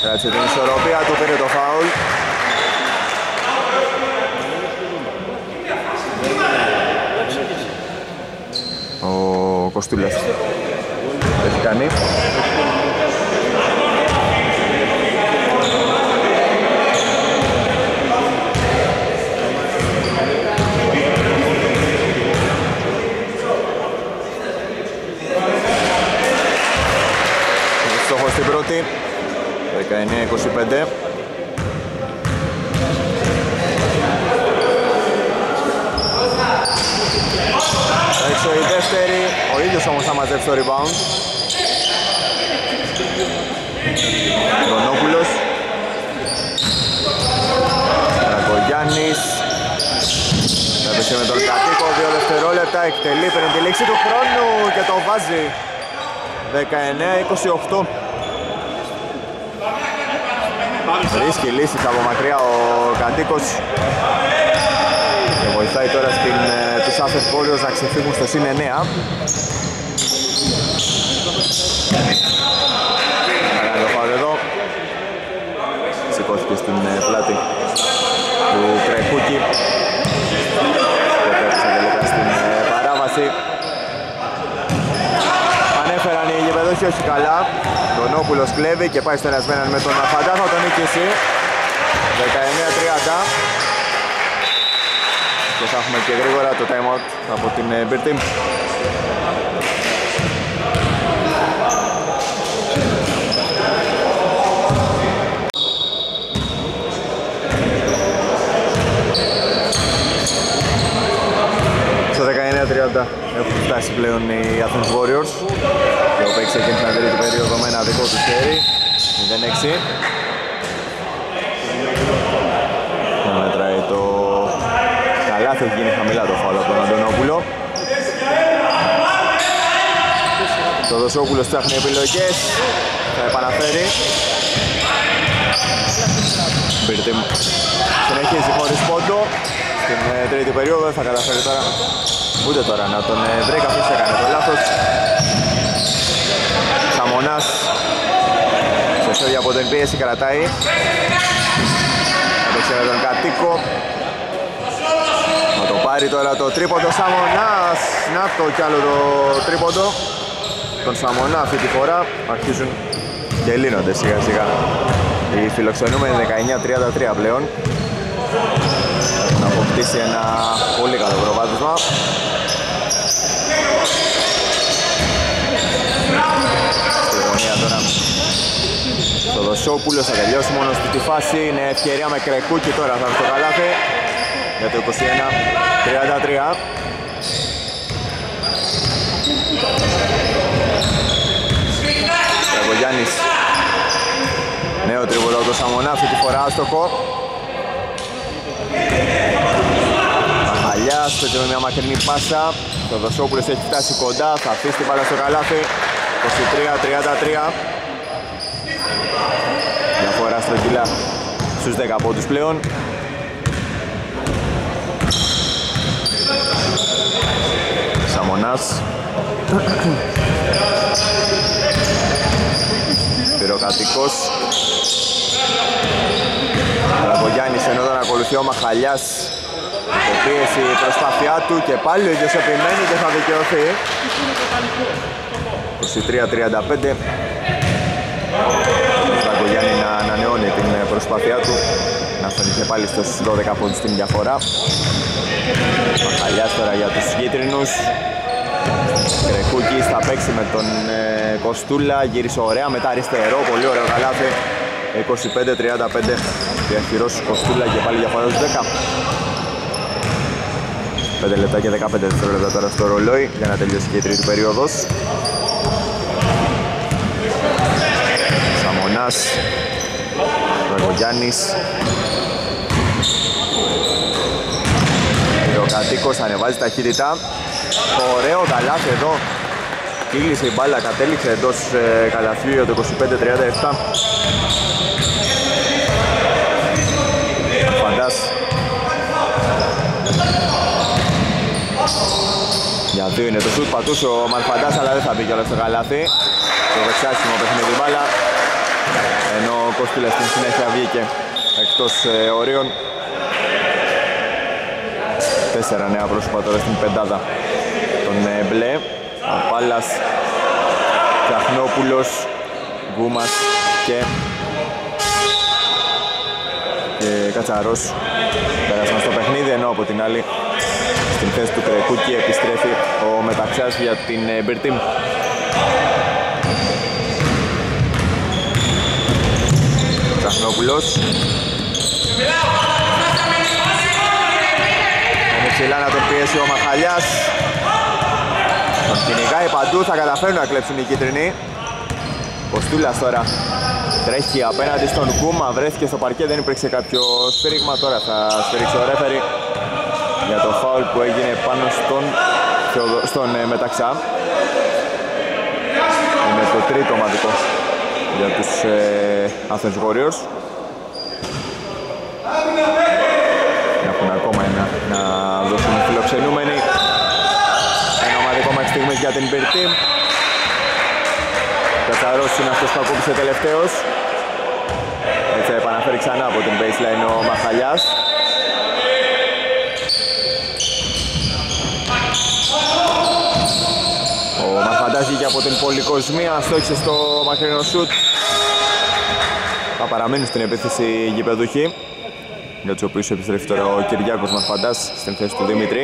Κράτησε την ισορροπία, του πήρε το φάουλ. Ο Κοστούλας έχει κάνει. Στόχος στην πρώτη, δεκαεννιά είκοσι πέντε. Έξω η δεύτερη, ο ίδιος όμως θα μαζεύσει το rebound. Αντονόπουλος, Φραγκογιάννης, θα πέσει με τον Κατήκο, δύο δευτερόλεπτα, εκτελεί πριν τη λήξη του χρόνου και τον βάζει. δεκαεννιά είκοσι οκτώ. Βρίσκει λύσεις από μακριά ο Κατήκος και βοηθάει τώρα στην, ε, τους Athens Warriors να ξεφύγουν στο συν εννέα. Άρα το φάουλ εδώ σηκώθηκε στην ε, πλάτη του Κρεκούκη και πέφτει τελικά στην ε, παράβαση. Ανέφεραν οι γηπεδούχοι όχι καλά. Αντονόπουλος κλέβει και πάει στον Ασμέναν με τον Μαρφαντά, θα τον νικήσει. δεκαεννιά τριάντα. Και θα έχουμε και γρήγορα το time out από την Beer Team. Στο δεκαεννιά τριάντα έχουν φτάσει πλέον οι Athens Warriors. Το παίξει ξεκίνησε την τρίτη περίοδο με ένα δικό του χέρι, μηδέν έξι. Να μετράει το καλάθι, έχει γίνει χαμηλά το φάουλ από τον Αντονόπουλο. Το Θεοδόσοπουλος ψάχνει επιλογές, θα επαναφέρει. Beer Team συνεχίζει χωρίς πόντο. Στην τρίτη περίοδο θα καταφέρει τώρα, ούτε τώρα να τον βρει, καθώς έκανε το λάθος. Σαμονάς, σε σώδια από την πίεση, κρατάει. Έπαιξε με τον Κατήκο. Θα το πάρει τώρα το τρίποντο Σαμονάς. Να το κι άλλο το τρίποντο. Τον Σαμονά αυτή τη φορά αρχίζουν και λύνονται σιγά σιγά οι φιλοξενούμενοι. Δεκαεννιά τριάντα τρία πλέον. Να αποκτήσει ένα πολύ καλό προβάδισμα. Στη γωνία τώρα το Θεοδόσοπουλο θα τελειώσει μόνο στη τη φάση. Είναι ευκαιρία με Κρεκούκη τώρα, θα έρθει το καλάθι για το είκοσι ένα τριάντα τρία. Φραγκογιάννης, νέο τριβολό του Σαμονά, αυτή τη φορά άστοχο. Μαχαλιάς, πέτει με μια μακρινή πάσα. Το Θεοδόσοπουλος έχει φτάσει κοντά, θα αφήσει την μπάλα στο καλάθι. είκοσι τρία τριάντα τρία. Διαφορά στρογγυλά στους δέκα πόντους πλέον. Σαμονάς. Πήρε ο Κατήκος. Φραγκογιάννης ενώ τον ακολουθεί ο Μαχαλιάς. Επίεση η προσπάθειά του και πάλι ο ίδιος επιμένει και θα δικαιωθεί. είκοσι τρία τριάντα πέντε. Ο Φραγκογιάννη να ανανεώνει την προσπάθειά του. Να φανεί και πάλι στους δώδεκα πόντους την διαφορά. Μαχαλιάς τώρα για τους κίτρινους. Κρεκούκης θα παίξει με τον ε, Κοστούλα, γύρισε ωραία, μετά αριστερό, πολύ ωραίο καλάθι. είκοσι πέντε τριάντα πέντε, διαχειρός Κοστούλα και πάλι διαφορά στους δέκα. πέντε λεπτά και δεκαπέντε δευτερόλεπτα τώρα στο ρολόι για να τελειώσει και η τρίτη περίοδος. Σαμονάς, Φραγκογιάννης. Ο Κατήκος ανεβάζει ταχύτητα. Ωραίο καλάθι εδώ, κύλησε η μπάλα, κατέληξε εντός ε, καλαθλίου το είκοσι πέντε τριάντα επτά. Φαντάς για δύο είναι το σουτ, πατούσε ο Μαρφαντάς αλλά δεν θα μπει κιόλας στο καλάθι. Το δεξάσιμο πέθανε την μπάλα, ενώ ο Κοστούλας στην συνέχεια βγήκε εκτός ε, ορίων. Τέσσερα νέα πρόσωπα τώρα στην πεντάδα τον μπλε. Απάλας, Τσαχνόπουλος, Γκούμας και, και Κατσαρός πέρασαν στο παιχνίδι, ενώ από την άλλη στην θέση του Κρεκούκη επιστρέφει ο Μεταξάς για την Beer Team. Τσαχνόπουλος ψηλά να τον πιέσει ο Μαχαλιάς. Τον κυνηγάει παντού, θα καταφέρουν να κλέψουν οι κίτρινοι. Κοστούλας τώρα τρέχει απέναντι στον Γκούμα, βρέθηκε στο παρκέ, δεν υπήρξε κάποιο σφύριγμα. Τώρα θα σφυρίξει ο ρέφερι για το φάουλ που έγινε πάνω στον, στον ε, Μεταξά. Είναι το τρίτο ομαδικό για τους ε, Athens Warriors. Έχουν ακόμα ένα να δώσουν φιλοξενούμενοι. Ένα ομαδικό μέχρι στιγμής για την Beer Team. Κατσαρός είναι αυτός που ακούμπησε τελευταίος. Έτσι επαναφέρει ξανά από την baseline ο Μαχαλιάς. Ο Μαρφαντάς βγήκε από την πολυκοσμία, στόχισε στο μακρινό σουτ. Θα παραμείνουν στην επίθεση οι γηπεδούχοι, για τους οποίους επιστρέφει τώρα ο Κυριάκος Μαρφαντάς στην θέση του Δημήτρη.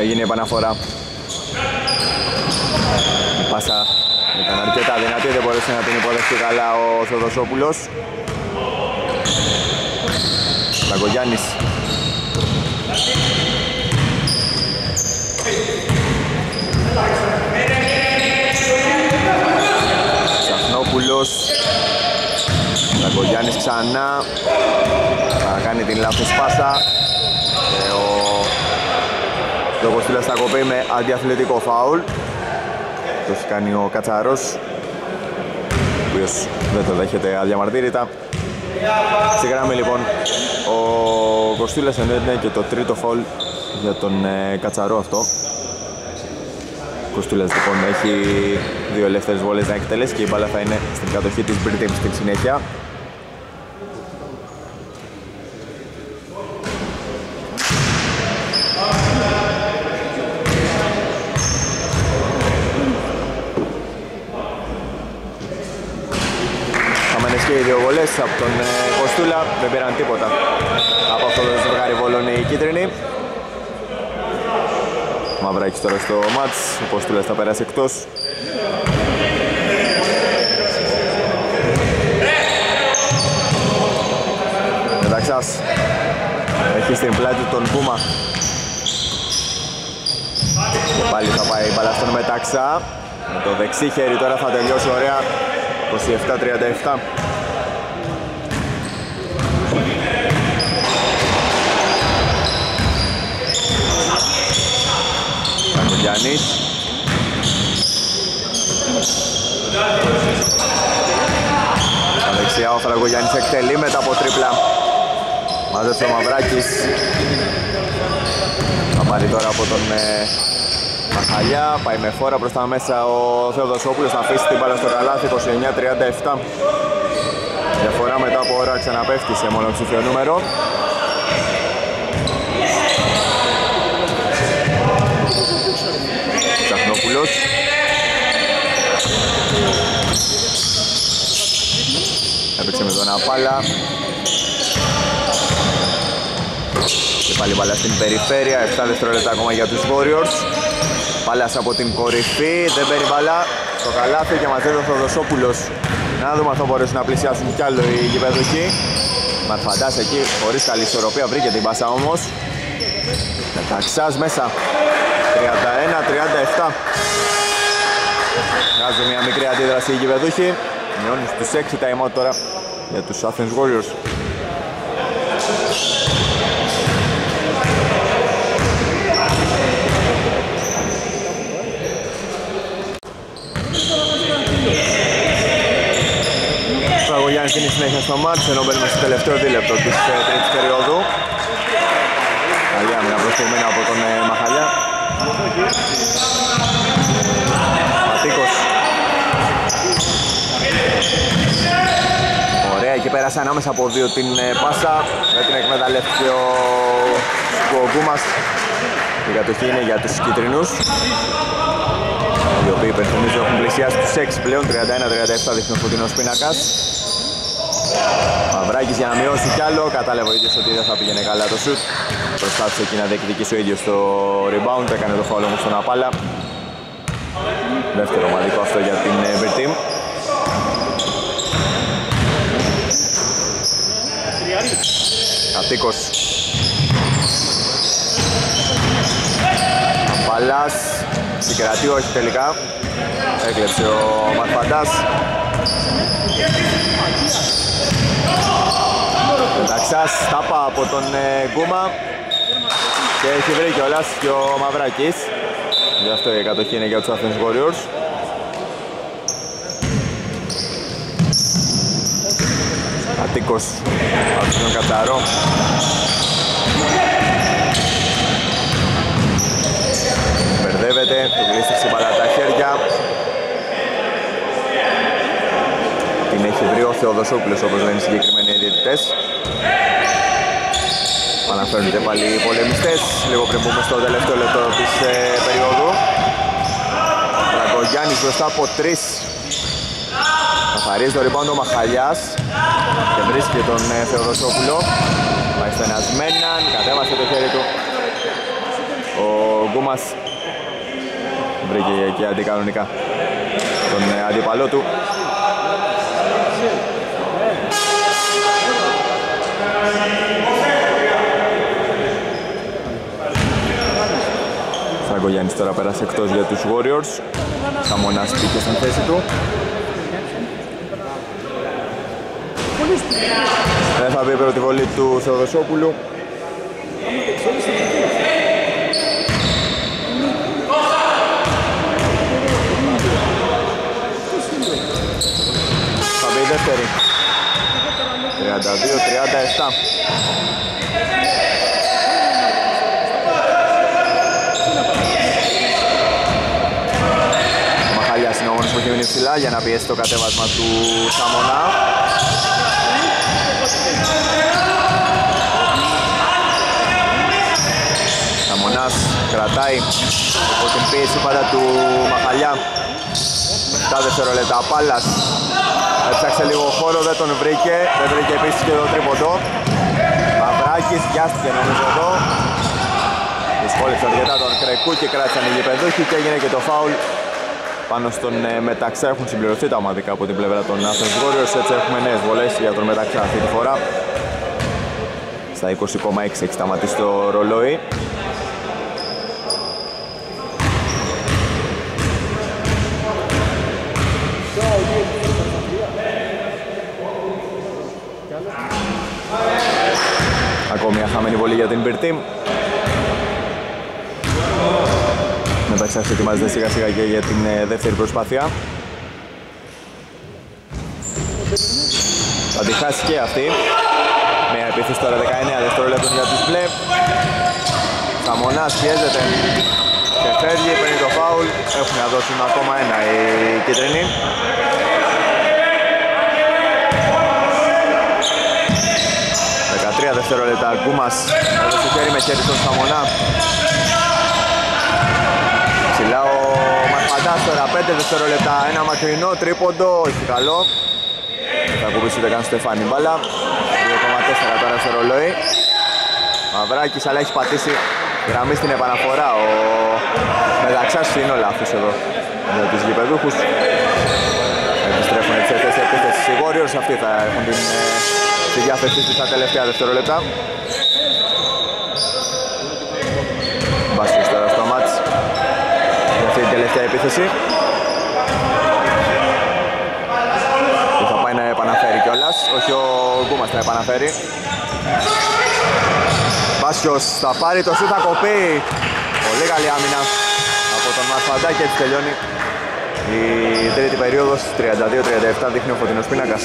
Έγινε η επαναφορά. Η πάσα ήταν αρκετά δυνατή, δεν μπορούσε να την υποδεχτεί καλά ο Θεοδόσοπουλος. Φραγκογιάννης. Τσαχνόπουλος. Φραγκογιάννης ξανά. Θα κάνει την λάθος πάσα. Και ο Κοστούλας θα κοπεί με αντιαθλητικό φάουλ. Το έχει κάνει ο Κατσαρός, ο οποίος δεν το δέχεται αδιαμαρτύρητα. Στη γραμμή λοιπόν ο Κοστούλας, ενώ είναι και το τρίτο φαουλ για τον ε, Κατσαρό αυτό. Ο Κοστούλας λοιπόν έχει δύο ελεύθερες βόλες να εκτελέσει και η μπάλα θα είναι στην κατοχή της Beer Team στην συνέχεια. Από τον Κοστούλα δεν πήραν τίποτα από αυτό το ζευγάρι βόλων οι κίτρινοι. Μαυράκης τώρα στο μάτς, ο Κοστούλας θα πέρασε εκτός. Μεταξάς έχει στην πλάτη τον Πούμα και πάλι θα πάει η μπάλα στον Μεταξά. Με το δεξί χέρι τώρα θα τελειώσει ωραία. είκοσι επτά τριάντα επτά. Φραγκογιάννης δεξιά ο Φραγκογιάννης εκτελεί μετά από τρίπλα. Μάζεψε ο Μαυράκης. Θα πάρει τώρα από τον Μαχαλιά. Πάει με φόρα προς τα μέσα ο Θεοδόσοπουλος. Θα αφήσει την μπάλα στο καλάθι. είκοσι εννιά τριάντα επτά. Διαφορά μετά από ώρα ξαναπέφτει σε μονοψηφιο νούμερο. Τσαχνόπουλος. Έπαιξε με τον Απάλα. Και πάλι μπάλα στην περιφέρεια. επτά δευτερόλεπτα ακόμα για τους Warriors. Πάλας από την κορυφή. Δεν παίρνει μπάλα στο καλάθι και μαζεύει ο Θεοδόσοπουλος. Να δούμε αν θα μπορέσουν να πλησιάσουν κι άλλο οι γηπεδοχοί. Μαρφαντάς εκεί χωρίς καλή ισορροπία. Βρήκε την πάσα όμως. Μεταξάς μέσα. τριάντα ένα τριάντα επτά. Βγάζει μια μικρή αντίδραση οι γηπεδούχοι. Μειώνουν στους έξι τα ημά τώρα για τους Athens Warriors. Ο Φραγκογιάννης δίνει συνέχεια στο μάτς ενώ μπαίνουμε στο τελευταίο δίλεπτο της τρίτης περίοδου. Καλή άμυνα προσκευμένη από τον Μαχαλιά. Κατήκος. Ωραία, εκεί πέρασε ανάμεσα από δύο την πάσα. Δεν την εκμεταλλεύτηκε ο Γκούμας. Η κατοχή είναι για τους κίτρινους, οι οποίοι υπενθυμίζω έχουν πλησιάσει τους έξι πλέον. τριάντα ένα τριάντα επτά δείχνει ο φωτεινός πίνακας. Μαυράκης για να μειώσει κι άλλο. Κατάλαβε ο ίδιος ότι δεν θα πήγαινε καλά το σουτ. Προσπάθησε εκεί να διεκδικήσει ο ίδιος το rebound. Έκανε το φάουλ όμως στον Απάλα. Δεύτερο ομαδικό αυτό για την Beer Team. Κατήκος. Απάλας. Συγκρατεί όχι τελικά. Έκλεψε ο Μαρφαντάς. Μεταξάς τάπα από τον Γκούμα και έχει βρει κιόλας και ο Μαυράκης. Γι' αυτό η κατοχή είναι για τους Athens Warriors. Κατήκος από τον Κατσαρό. Μπερδεύεται, του γλίστριξε μπαλά τα χέρια. Την έχει βρει ο Θεοδόσοπουλος, όπως λένε οι συγκεκριμένοι διαιτητές. Αναφέρονται πάλι οι πολεμιστές, λίγο πριν μπούμε στο τελευταίο λεπτό της ε, περίοδου. Φραγκογιάννης μπροστά από τρεις. Καθαρίζει το rebound ο Μαχαλιάς και βρίσκει τον ε, Θεοδόσοπουλο. Πάει στον Ασμέναν, κατέβασε το χέρι του. Ο Γκούμας βρήκε και αντικανονικά τον ε, αντίπαλό του. Φραγκογιάννης τώρα πέρασε εκτός για τους Warriors. Σαμονάς πήγε στην θέση του. Δεν θα βγει πρώτη βολή του Θεοδόσοπουλου. Θα βγει δεύτερη. τριάντα δύο τριάντα επτά. Που έχει μείνει ψηλά για να πιέσει το κατέβασμα του Σαμονά. Σαμονάς κρατάει από την πίεση πάντα του Μαχαλιά. επτά δευτερόλεπτα. Απάλας έψαξε λίγο χώρο, δεν τον βρήκε. Δεν βρήκε επίσης και το τρίποντο. Μαυράκης βιάστηκε νομίζω εδώ. Δυσκόλεψε αρκετά τον Κρεκούκη, κράτησαν οι γηπεδούχοι και έγινε και το φάουλ. Πάνω στον Μεταξά έχουν συμπληρωθεί τα ομαδικά από την πλευρά των Athens Warriors. Έτσι έχουμε νέες βολές για τον Μεταξά αυτή τη φορά. Στα είκοσι κόμμα έξι έχει σταματήσει το ρολόι. Ακόμη μια χαμένη βολή για την Beer Team. Μεταξά ετοιμάζεται σιγά σιγά και για την δεύτερη προσπάθεια. Θα τη χάσει και αυτή. Μια επίθεση τώρα δεκαεννέα δευτερόλεπτων για τους μπλε. Σαμονάς πιέζεται και φεύγει, παίρνει το φάουλ. Έχουν να δώσουν ακόμα ένα οι κίτρινοι. δεκατρία δευτερόλεπτα. Γκούμας έδωσε χέρι με χέρι στον Σαμονά. Ψηλά ο Μαρφαντάς τώρα, πέντε δευτερόλεπτα. Ένα μακρινό τρίποντο, όχι καλό. Θα κουμπίσει ούτε καν Στεφάνι μπάλα. δύο κόμμα τέσσερα τώρα στο ρολόι. Μαυράκης, αλλά έχει πατήσει γραμμή στην επαναφορά. Ο Μεταξάς είναι ο λάθος εδώ με τους γηπεδούχους. Επιστρέφουν τις ευθές επίθεσης οι Warriors. Αυτοί θα έχουν την τη διάθεσή τους στα τελευταία δευτερόλεπτα. Μπάσιος τώρα στο μάτς για αυτή την τελευταία επίθεση. Που θα πάει να επαναφέρει κιόλας, όχι ο Γκούμας θα επαναφέρει. Μπάσιος θα πάρει το σούτ, θα κοπεί. Πολύ καλή άμυνα από τον Μαρφαντά και έτσι τελειώνει η τρίτη περίοδος. τριάντα δύο τριάντα επτά δείχνει ο φωτεινός πίνακας.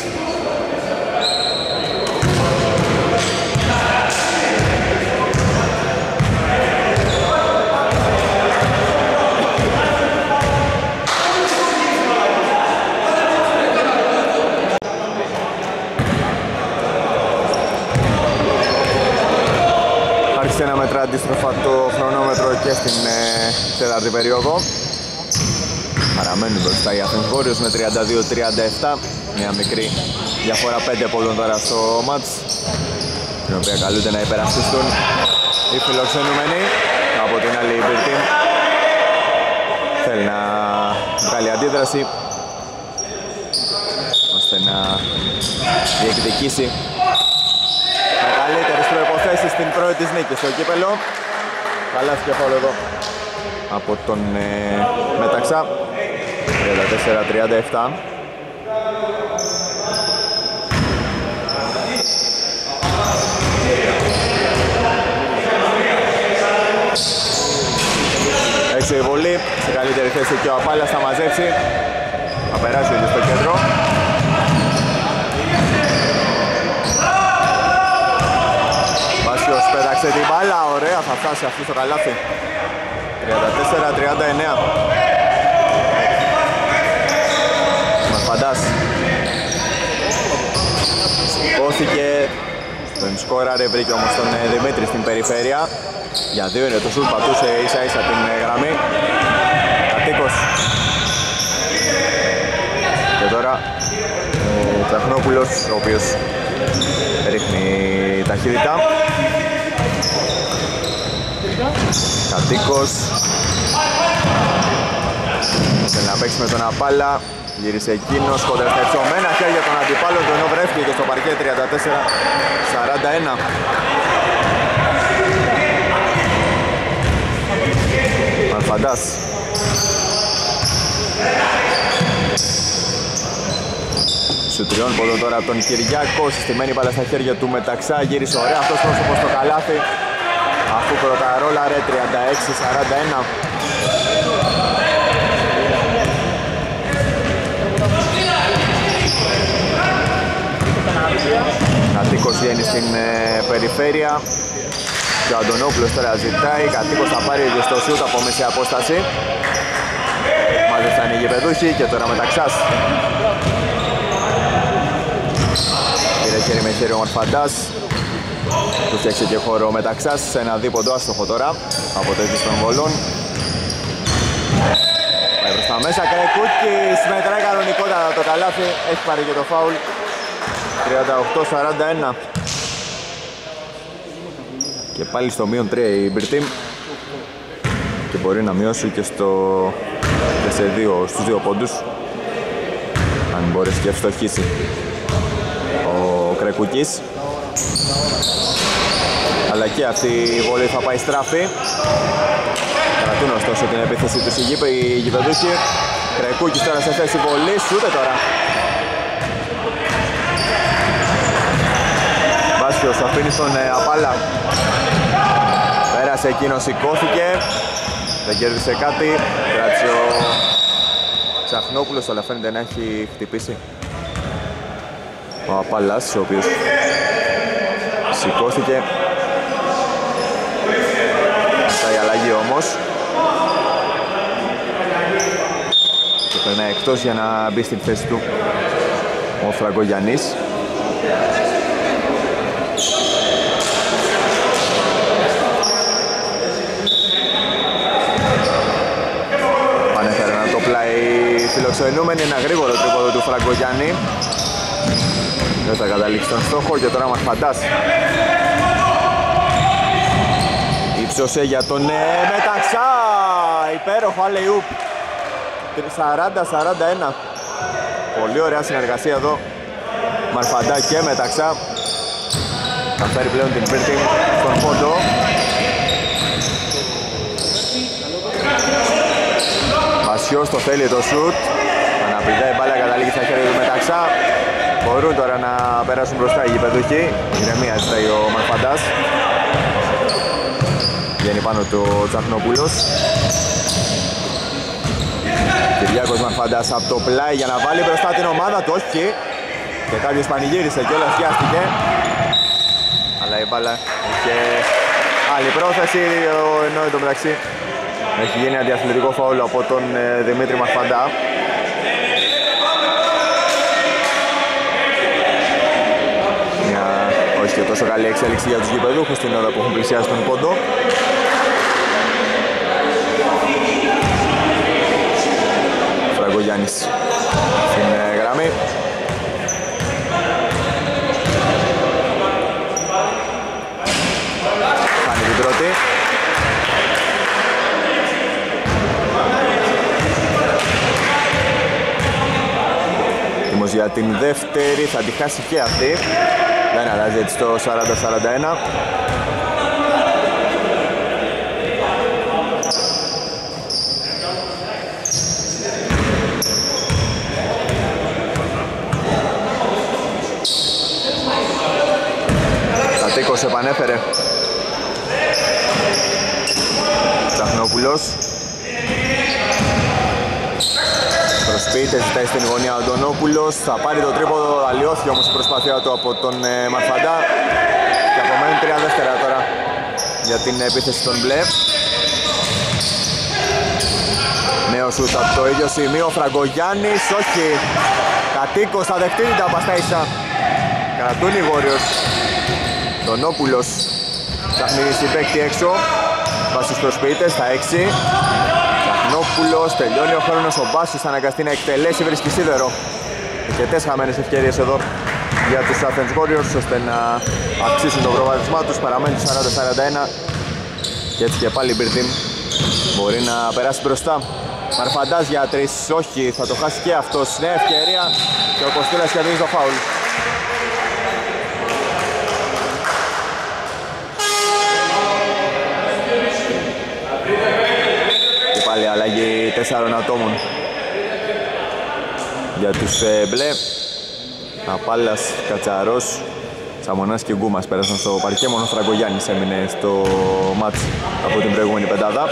Να μετρά αντίστροφα το χρονόμετρο και στην τέταρτη ε, περίοδο. Παραμένουν μπροστά οι Athens Warriors με τριάντα δύο τριάντα επτά. Μια μικρή διαφορά πέντε πόντων τώρα στο μάτς, την οποία καλούνται να υπερασπιστούν οι φιλοξενούμενοι. Από την άλλη η Beer Team θέλει να βγάλει αντίδραση ώστε να διεκδικήσει καλύτερες προϋποθέσεις στην πρώτη της νίκης στο κύπελλο. Καλά και φάουλ εδώ από τον ε, Μεταξά. τριάντα τέσσερα τριάντα επτά. Έξω η βολή, σε καλύτερη θέση και ο Απάλας θα μαζέψει. Θα περάσει και στο κέντρο. Πέταξε την μπάλα, ωραία, θα φτάσει αυτή στο καλάθι. τριάντα τέσσερα τριάντα εννέα. Μαρφαντάς σηκώθηκε, τον σκόραρε, βρήκε όμως τον Δημήτρη στην περιφέρεια. Για δύο είναι το σουτ, πατούσε ίσα ίσα την γραμμή. Κατήκος. Και τώρα ο Τσαχνόπουλος, ο οποίος ρίχνει ταχύτητα. Κατήκος θέλει να παίξει με τον Απάλα, γύρισε εκείνος, κοντρεφτεξωμένα χέρια τον αντιπάλο του, ενώ βρέθηκε και στο παρκέ. Τριάντα τέσσερα σαράντα ένα. Μαρφαντάς στου τριών πόντων τώρα από τον Κυριάκο, συστημένη μπάλα στα χέρια του Μεταξά, γύρισε ωραία αυτός πρόσωπος στο καλάθι. Αφού προκαρόλαρε, τριάντα έξι σαράντα ένα. Κατήκος βγαίνει στην ε, περιφέρεια και ο Αντονόπουλος τώρα ζητάει. Κατήκος θα πάρει και στο σούτ από μέση απόσταση. Μάζεψαν οι γηπεδούχοι και τώρα Μεταξάς. Πήρε χέρι με χέρι ο Μαρφαντάς. Του φτιάξει και χώρο Μεταξάς σε ένα δίποντο άστοχο τώρα από το ύψος των βολών. Πάει προς τα μέσα, Κρεκούκης μετράει κανονικότατα το καλάθι, έχει πάρει και το φάουλ. Τριάντα οκτώ σαράντα ένα. Και πάλι στο μείον τρία η Beer Team και μπορεί να μειώσει και, στο... και σε δύο, στους δύο πόντους αν μπορέσει και ευστοχίσει ο Κρεκούκης. Αλλά και αυτή η βολή θα πάει στράφη. Κρατούν ωστόσο την επίθεση του οι γηπεδούχοι. Κρεκούκης τώρα σε θέση βολή, ούτε τώρα. Βάσιος αφήνει στον ε, Απάλα. Πέρασε εκείνος, σηκώθηκε. Δεν κέρδισε κάτι. Κράτησε ο Τσαχνόπουλος, αλλά φαίνεται να έχει χτυπήσει ο Απάλας, ο οποίος σηκώθηκε. Στα η αλλαγή όμως. Και περνάει εκτός για να μπει στην θέση του ο Φραγκογιάννης. Φιλοξενούμενοι, ένα γρήγορο τρίποδο του Φραγκογιάννη. Δεν θα καταλήξει τον στόχο και τώρα Μαρφαντάς. Υψώσε για τον Μεταξά. Υπέροχο αλεϊούπ. σαράντα σαράντα ένα. Πολύ ωραία συνεργασία εδώ. Μαρφαντά και Μεταξά. Θα φέρει πλέον την Beer Team στον πόντο. Βασιός το θέλει το σουτ. Αναπηδάει μπάλα, καταλήγει στα χέρια του Μεταξά. Μπορούν τώρα να περάσουν μπροστά οι γηπεδούχοι. Ηρεμία ζητάει ο Μαρφαντάς. Βγαίνει πάνω του Τσαχνόπουλος. Κυριάκος Μαρφαντάς από το πλάι για να βάλει μπροστά την ομάδα του. Όχι. Και κάποιος πανηγύρισε και όλα φτιάστηκε. Αλλά η μπάλα είχε άλλη πρόθεση, ενώ εν τω μεταξύ έχει γίνει αντιαθλητικό φαούλο από τον ε, Δημήτρη Μαρφαντά. Μια όχι και τόσο καλή εξέλιξη για τους γηπεδούχους την ώρα που έχουν πλησιάσει τον πόντο. Φραγκογιάννης στην ε, γραμμή. Χάνει την πρώτη. Για την δεύτερη θα τη χάσει και αυτή. Δεν αλλάζει έτσι το σαράντα σαράντα ένα. Κατήκος επανέφερε. Τσαχνόπουλος. Προσποιείται, ζητάει στην γωνία ο Αντονόπουλος, θα πάρει το τρίποδο, αλλοιώθηκε όμως η προσπάθειά του από τον ε, Μαρφαντά και απομένουν τρία δεύτερα τώρα για την επίθεση των μπλε. Νέο σουτ από το ίδιο σημείο, ο Φραγκογιάννης, όχι, Κατήκος θα δεχτεί την ταμπαστά ίσα. Κρατούν οι Warriors, Αντονόπουλος θα μυρίσει παίκτη έξω, Μπάσιος προσποιείται στα έξι. Τσαχνόπουλος, τελειώνει ο χρόνος, ο Μπάσιος θα αναγκαστεί να εκτελέσει, βρίσκει σίδερο. Αρκετές χαμένες ευκαιρίες εδώ για τους Athens Warriors ώστε να αυξήσουν το προβάδισμά τους, παραμένει το σαράντα σαράντα ένα και έτσι και πάλι η Beer Team μπορεί να περάσει μπροστά. Μαρφαντάς για τρεις, όχι, θα το χάσει και αυτός, νέα ευκαιρία και ο Κοστούλας κερδίζει το φάουλ. Αλλαγή τεσσάρων ατόμων για τους ε, μπλε. Απάλας, Κατσαρός, Σαμονάς και Γκούμας πέρασαν στο παρκέ, μόνο ο Φραγκογιάννης έμεινε στο μάτς από την προηγούμενη πεντάδα.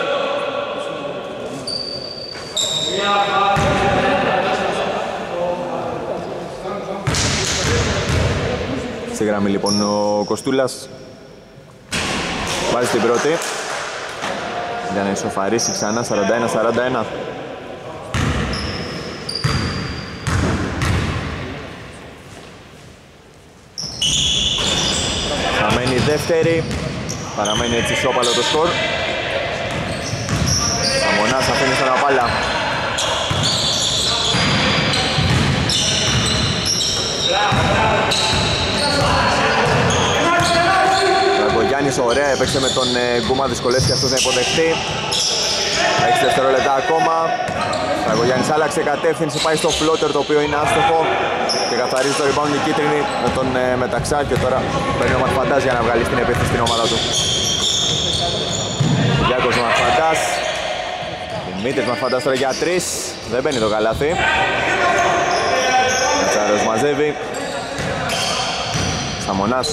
Στη γραμμή λοιπόν ο Κοστούλας βάζει την πρώτη για να ισοφαρίσει ξανά, σαράντα ένα σαράντα ένα. Παραμένει η δεύτερη, παραμένει έτσι ισόπαλο το σκορ. Σαμονάς αφήνει στον Απάλα. Ωραία, έπαιξε με τον Γκούμα, δυσκολεύτηκε αυτός να υποδεχτεί. έξι δευτερόλεπτα ακόμα. Ο Φραγκογιάννης άλλαξε κατεύθυνση, πάει στο φλότερ το οποίο είναι άστοχο και καθαρίζει το rebound η κίτρινη με τον Μεταξά και τώρα παίρνει ο Μαρφαντάς για να βγάλει στην επίθεση την ομάδα του. Γιάκος Μαρφαντάς, Δημήτρης Μαρφαντάς τώρα για τρεις, δεν μπαίνει το καλάθι. Κατσαρός μαζεύει. Σαμονάς.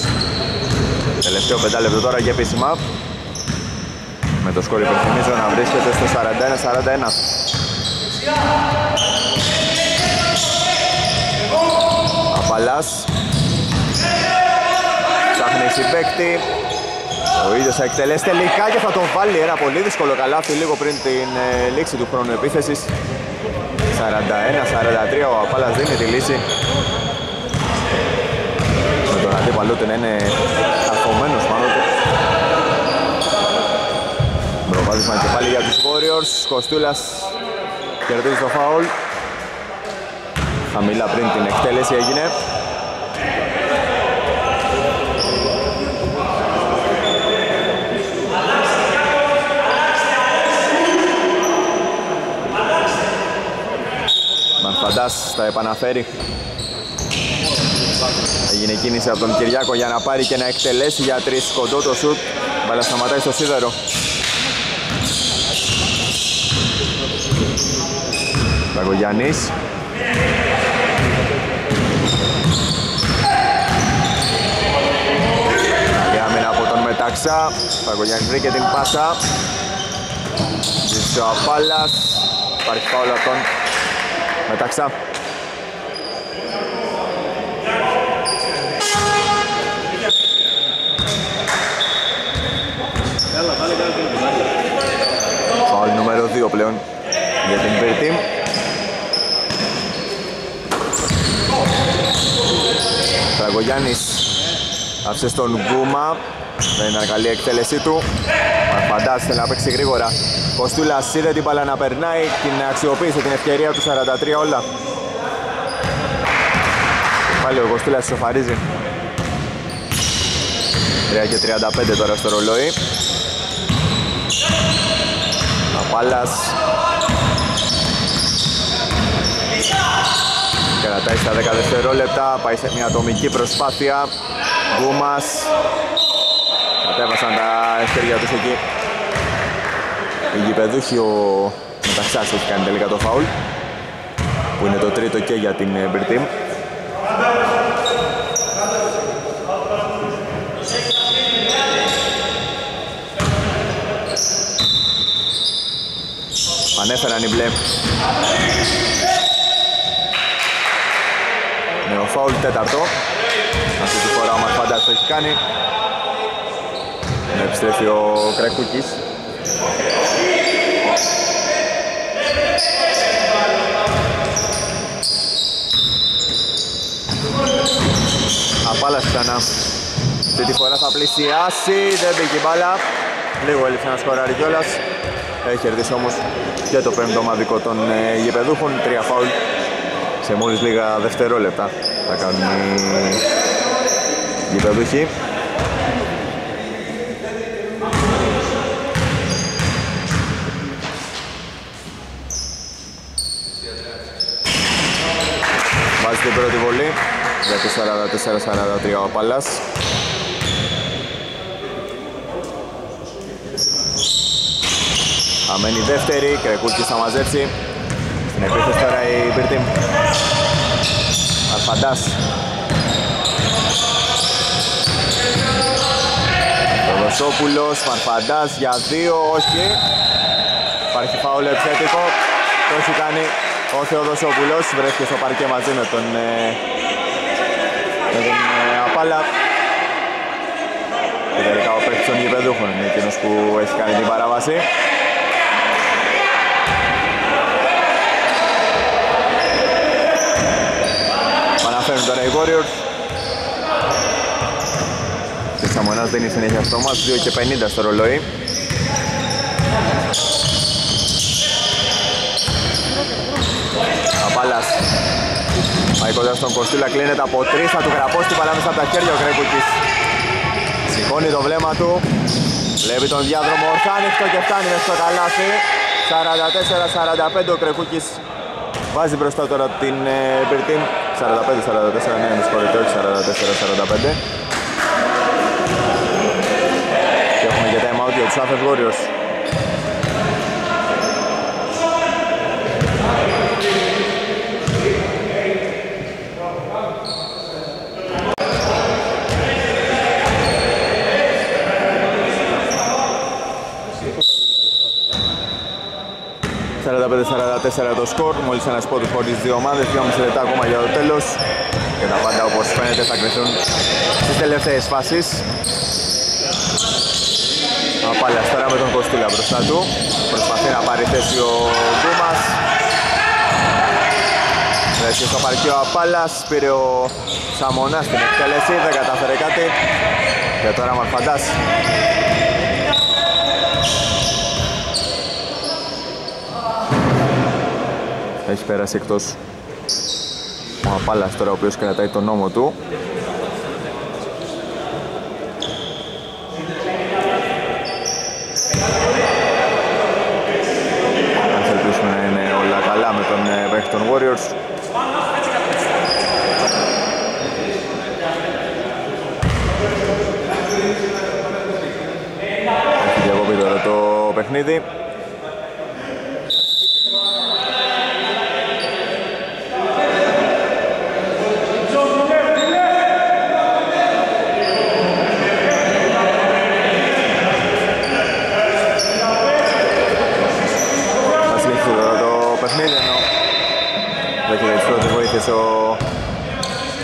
Τελευταίο πέντε λεπτό τώρα και επίσημα. Με το σκόρ υπενθυμίζω να βρίσκεται στο σαράντα ένα σαράντα ένα. Απαλάς. δείχνει συμπαίκτη. Ο ίδιος θα εκτελέσει τελικά και θα τον βάλει ένα πολύ δύσκολο καλάθι λίγο πριν την λήξη του χρόνου επίθεσης. σαράντα ένα σαράντα τρία ο Απάλας δίνει τη λύση. Με τον αντίπαλό του να είναι αρκωμένος πάνω του. Προβάδισμα και πάλι για τους Warriors. Κοστούλας κερδίζει το φάουλ. Χαμηλά πριν την εκτέλεση έγινε. Μαρφαντάς τα επαναφέρει. Έγινε κίνηση από τον Κυριάκο για να πάρει και να εκτελέσει για τρεις κοντό το σουτ. Μπάλα σταματάει στο σίδερο. Φραγκογιάννης. Μεταξά, Φραγκογιάννης βρήκε την πάσα. Ζήτησε ο Απάλας. Υπάρχει φάουλ από τον Μεταξά. Φάουλ νούμερο δύο πλέον για την Beer Team. Φραγκογιάννης άφησε στον Γκούμα. Δεν είναι καλή εκτέλεσή του. Μαρφαντάς θέλει να παίξει γρήγορα. Κοστούλας είδε την μπάλα να περνάει και να αξιοποιήσει την ευκαιρία του σαράντα τρία όλα. Πάλι ο Κοστούλας ισοφαρίζει. τρία και τριάντα πέντε τώρα στο ρολόι. Απάλας. Κρατάει στα δέκα δευτερόλεπτα. Πάει σε μια ατομική προσπάθεια. Γκούμας. Κατέβασαν τα ευκαιρία τους εκεί. Η γηπεδούχη ο Μεταξάς έχει κάνει τελικά το φάουλ, που είναι το τρίτο και για την Beer Team. Ανέφεραν οι μπλε. Νέο φάουλ, τέταρτο. Αυτή τη φορά ο Μαρφαντάς το έχει κάνει. Επιστρέφει ο Κρεκούκης. Απάλας ξανά. Αυτή τη φορά θα πλησιάσει, δεν πήγε η μπάλα. Λίγο έλειψε να σκοράρει κιόλας. Έχει κερδίσει όμως και το πέμπτο ομαδικό των ε, γηπεδούχων. Τρία φάουλ σε μόλις λίγα δευτερόλεπτα θα κάνουν οι γηπεδούχοι. Την πρώτη βολή για το σαράντα τέσσερα σαράντα τρία ο Απάλας. Αμένει δεύτερη, Κρεκούκης θα μαζέψει. Στην επίθεση τώρα η Beer Team. Μαρφαντάς. Θεοδόσοπουλος, Μαρφαντάς για δύο, όχι. Υπάρχει φάουλ επιθετικό, το έχει κάνει. Ο Θεοδόσοπουλος βρέθηκε στο παρκέ μαζί με τον, με τον Απάλα. Και τελικά ο παίκτης των γηπεδούχων είναι εκείνος που έχει κάνει την παράβαση. Παναφέρουν τώρα οι Warriors. Και Σαμονάς δίνει συνέχεια στο μας, δύο και πενήντα στο ρολόι. Απάλας πάει κοντά στον Κοστούλα, κλείνεται από τρεις, θα του γραπώσει την μπάλα μέσα από τα χέρια ο Κρεκούκης. Σηκώνει το βλέμμα του, βλέπει τον διάδρομο ορθάνευτο και φτάνει μες στο καλάθι. σαράντα τέσσερα σαράντα πέντε ο Κρεκούκης βάζει μπροστά τώρα την Beer Team. σαράντα πέντε σαράντα τέσσερα, ναι, με συγχωρείτε, όχι σαράντα τέσσερα σαράντα πέντε. Και έχουμε και time out για τους Athens Warriors. σαράντα πέντε σαράντα τέσσερα το σκορ, μόλις ένα σπότ χωρίς δύο ομάδες, δυόμιση λεπτά ακόμα για το τέλος και τα πάντα όπως φαίνεται θα κρυθούν στις τελευταίες φάσεις. Απάλας τώρα με τον Κοστούλα μπροστά του, προσπαθεί να πάρει θέση ο Γκούμας. Βρέθηκε στο παρκείο Απάλας, πήρε ο Σαμονάς την εκτέλεση, δεν κατάφερε κάτι και τώρα Μαρφαντάς. Έχει πέρασει εκτός ο Απάλας τώρα, ο οποίος κρατάει τον νόμο του. Ας ελπίσουμε να είναι όλα καλά με τον παίκτη των Warriors. Έχει διακοπεί τώρα το παιχνίδι.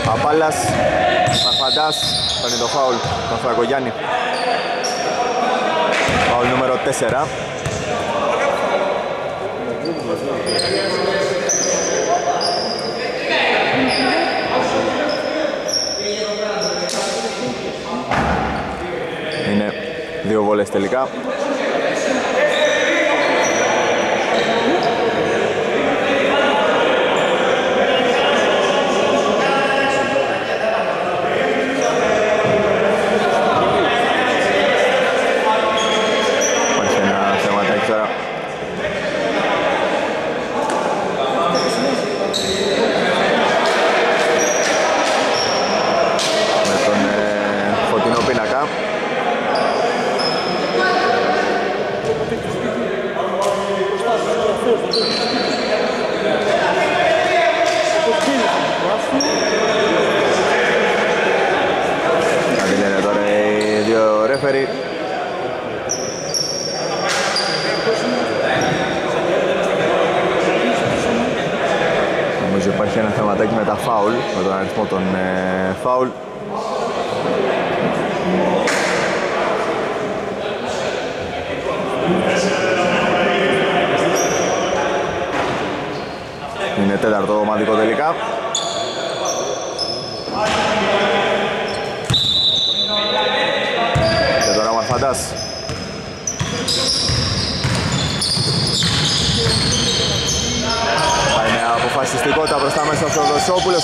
Ο Απάλας, Μαρφαντάς, παίρνει το φάουλ τον Φραγκογιάννη. Φάουλ νούμερο τέσσερα. Είναι δύο βόλες τελικά.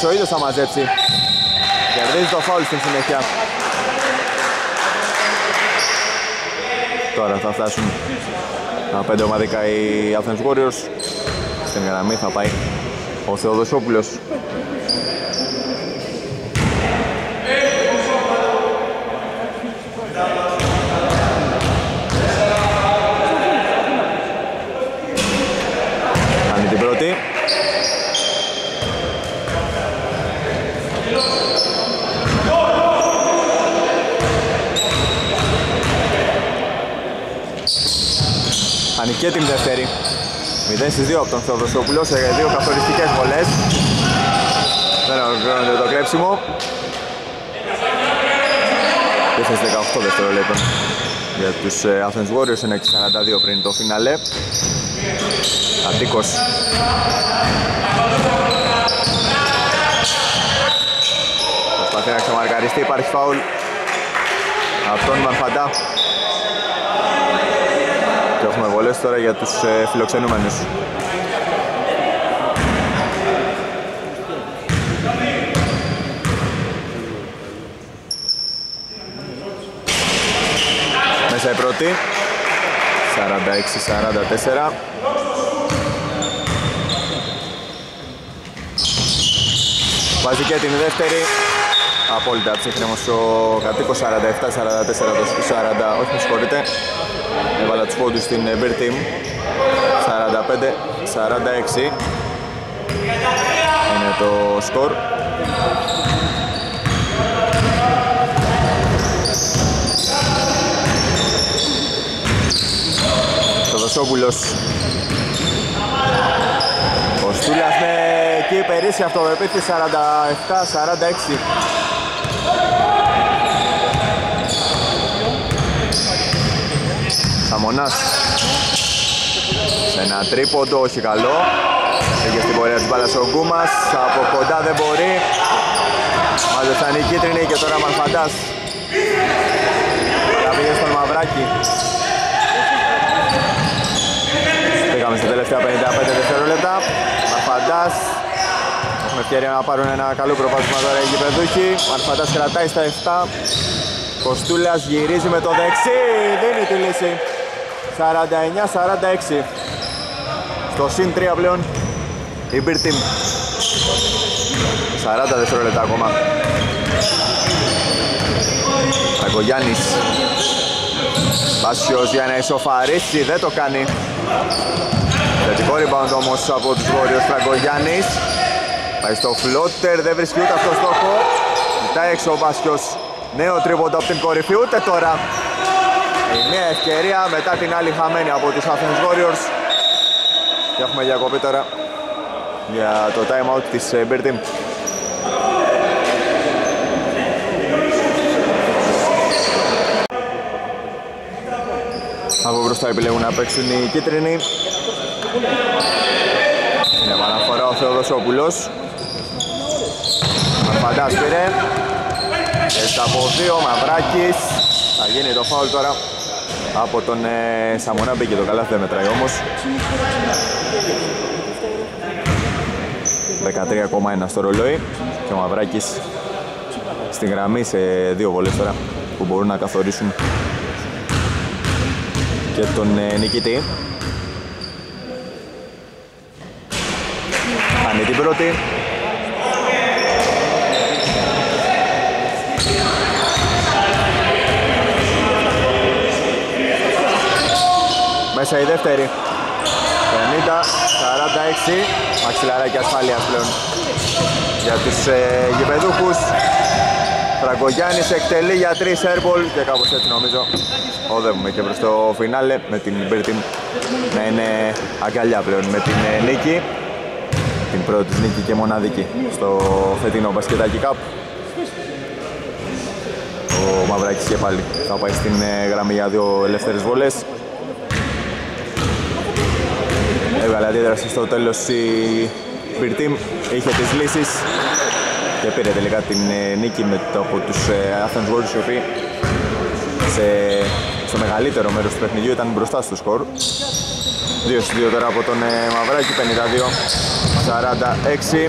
Ο ίδιος θα μαζέψει. Κερδίζει το φάουλ στην συνέχεια. Τώρα θα φτάσουν τα πέντε ομαδικά οι Athens Warriors. Στην γραμμή θα πάει ο Θεοδόσοπουλος. Κάνει την πρώτη. Και την δεύτερη. μηδέν στις δύο από τον Θεοδόσοπουλο σε δύο καθοριστικές βολές. Δεν ολοκληρώνεται το κλέψιμο. Και στις δεκαοκτώ δευτερόλεπτα για τους Athens Warriors, είναι σαράντα δύο πριν το φιναλέ. Κατήκος. Προσπαθεί να ξαμαρκαριστεί, υπάρχει φάουλ από τον Μαρφαντά. Έχουμε βολές τώρα για τους ε, φιλοξενούμενους. Μέσα η πρώτη. σαράντα έξι σαράντα τέσσερα. Βάζει και την δεύτερη. Απόλυτα ψύχρεμος ο Κατήκος. σαράντα επτά σαράντα τέσσερα, όχι, με συγχωρείτε. Έβαλα τους πόντους στην Beer Team. σαράντα πέντε σαράντα έξι είναι το σκορ. Θεοδόσοπουλος Κοστούλας με εκεί περίσσια αυτοπεποίθηση σαράντα επτά σαράντα έξι. Σαμονάς σε ένα τρίποντο, όχι καλό. Πήγε στην πορεία της μπάλας ο Γκούμας, από κοντά δεν μπορεί. Μάζεψαν οι κίτρινοι και τώρα Μαρφαντάς. Παρά πήγε στον Μαυράκη. Πήγαμε στα τελευταία πενήντα πέντε δευτερόλεπτα. Μαρφαντάς, έχουμε ευκαιρία να πάρουν ένα καλό προβάδισμα τώρα οι γηπεδούχοι. Μαρφαντάς κρατάει στα επτά. Κοστούλας γυρίζει με το δεξί, δίνει τη λύση. σαράντα εννιά σαράντα έξι. Στο συν τρία πλέον η Beer Team. σαράντα δευτερόλεπτα ακόμα. Φραγκογιάννης. Μπάσιος για να ισοφαρίσει, δεν το κάνει. Θετικό rebound όμως από τους Warriors. Φραγκογιάννης. Πάει στο floater, δεν βρίσκει ούτε αυτό στόχο. Κοιτάει έξω ο Μπάσιος. Νέο τρίποντο από την κορυφή, ούτε τώρα. Η μία ευκαιρία μετά την άλλη χαμένη από τους Athens Warriors. Και έχουμε διακοπή τώρα για το time out της Beer Team. Από μπροστά επιλέγουν να παίξουν οι κίτρινοι. Είναι επαναφορά ο Θεοδόσοπουλος. Μαρφαντάς πήρε. Έτσι από δύο, Μαυράκης. Θα γίνει το φάουλ τώρα από τον ε, Σαμονά. Μπήκε το καλάθι, δεν μετράει όμως. δεκατρία κόμμα ένα στο ρολόι και ο Μαυράκης στη γραμμή σε δύο βολές τώρα που μπορούν να καθορίσουν και τον ε, νικητή. Κάνει την πρώτη. Μέσα η δεύτερη, πενήντα σαράντα έξι, μαξιλαράκι ασφάλειας πλέον για τους ε, γηπεδούχους. Φραγκογιάννης εκτελεί για τρεις airball και κάπως έτσι νομίζω οδεύουμε και προς το φινάλε με την Beer Team να είναι αγκαλιά πλέον με την ε, νίκη. Την πρώτη νίκη και μοναδική στο φετινό μπασκετάκι Cup. Ο Μαυράκης και πάλι θα πάει στην ε, γραμμή για δύο ελεύθερες βολές. Έβγαλε αντίδραση στο τέλος η Beer Team, είχε τις λύσεις και πήρε τελικά την νίκη με το, από τους Athens Warriors, οι οποίοι στο μεγαλύτερο μέρος του παιχνιδιού ήταν μπροστά στο σκορ. δύο δύο τώρα από τον Μαυράκη, πενήντα δύο σαράντα έξι.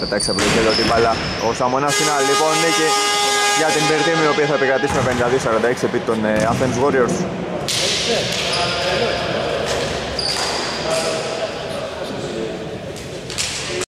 Πετάξει από την μπάλα ο Σαμονάς, είναι λοιπόν νίκη για την Beer Team, η οποία θα επικρατήσει με πενήντα δύο σαράντα έξι επί των Athens Warriors.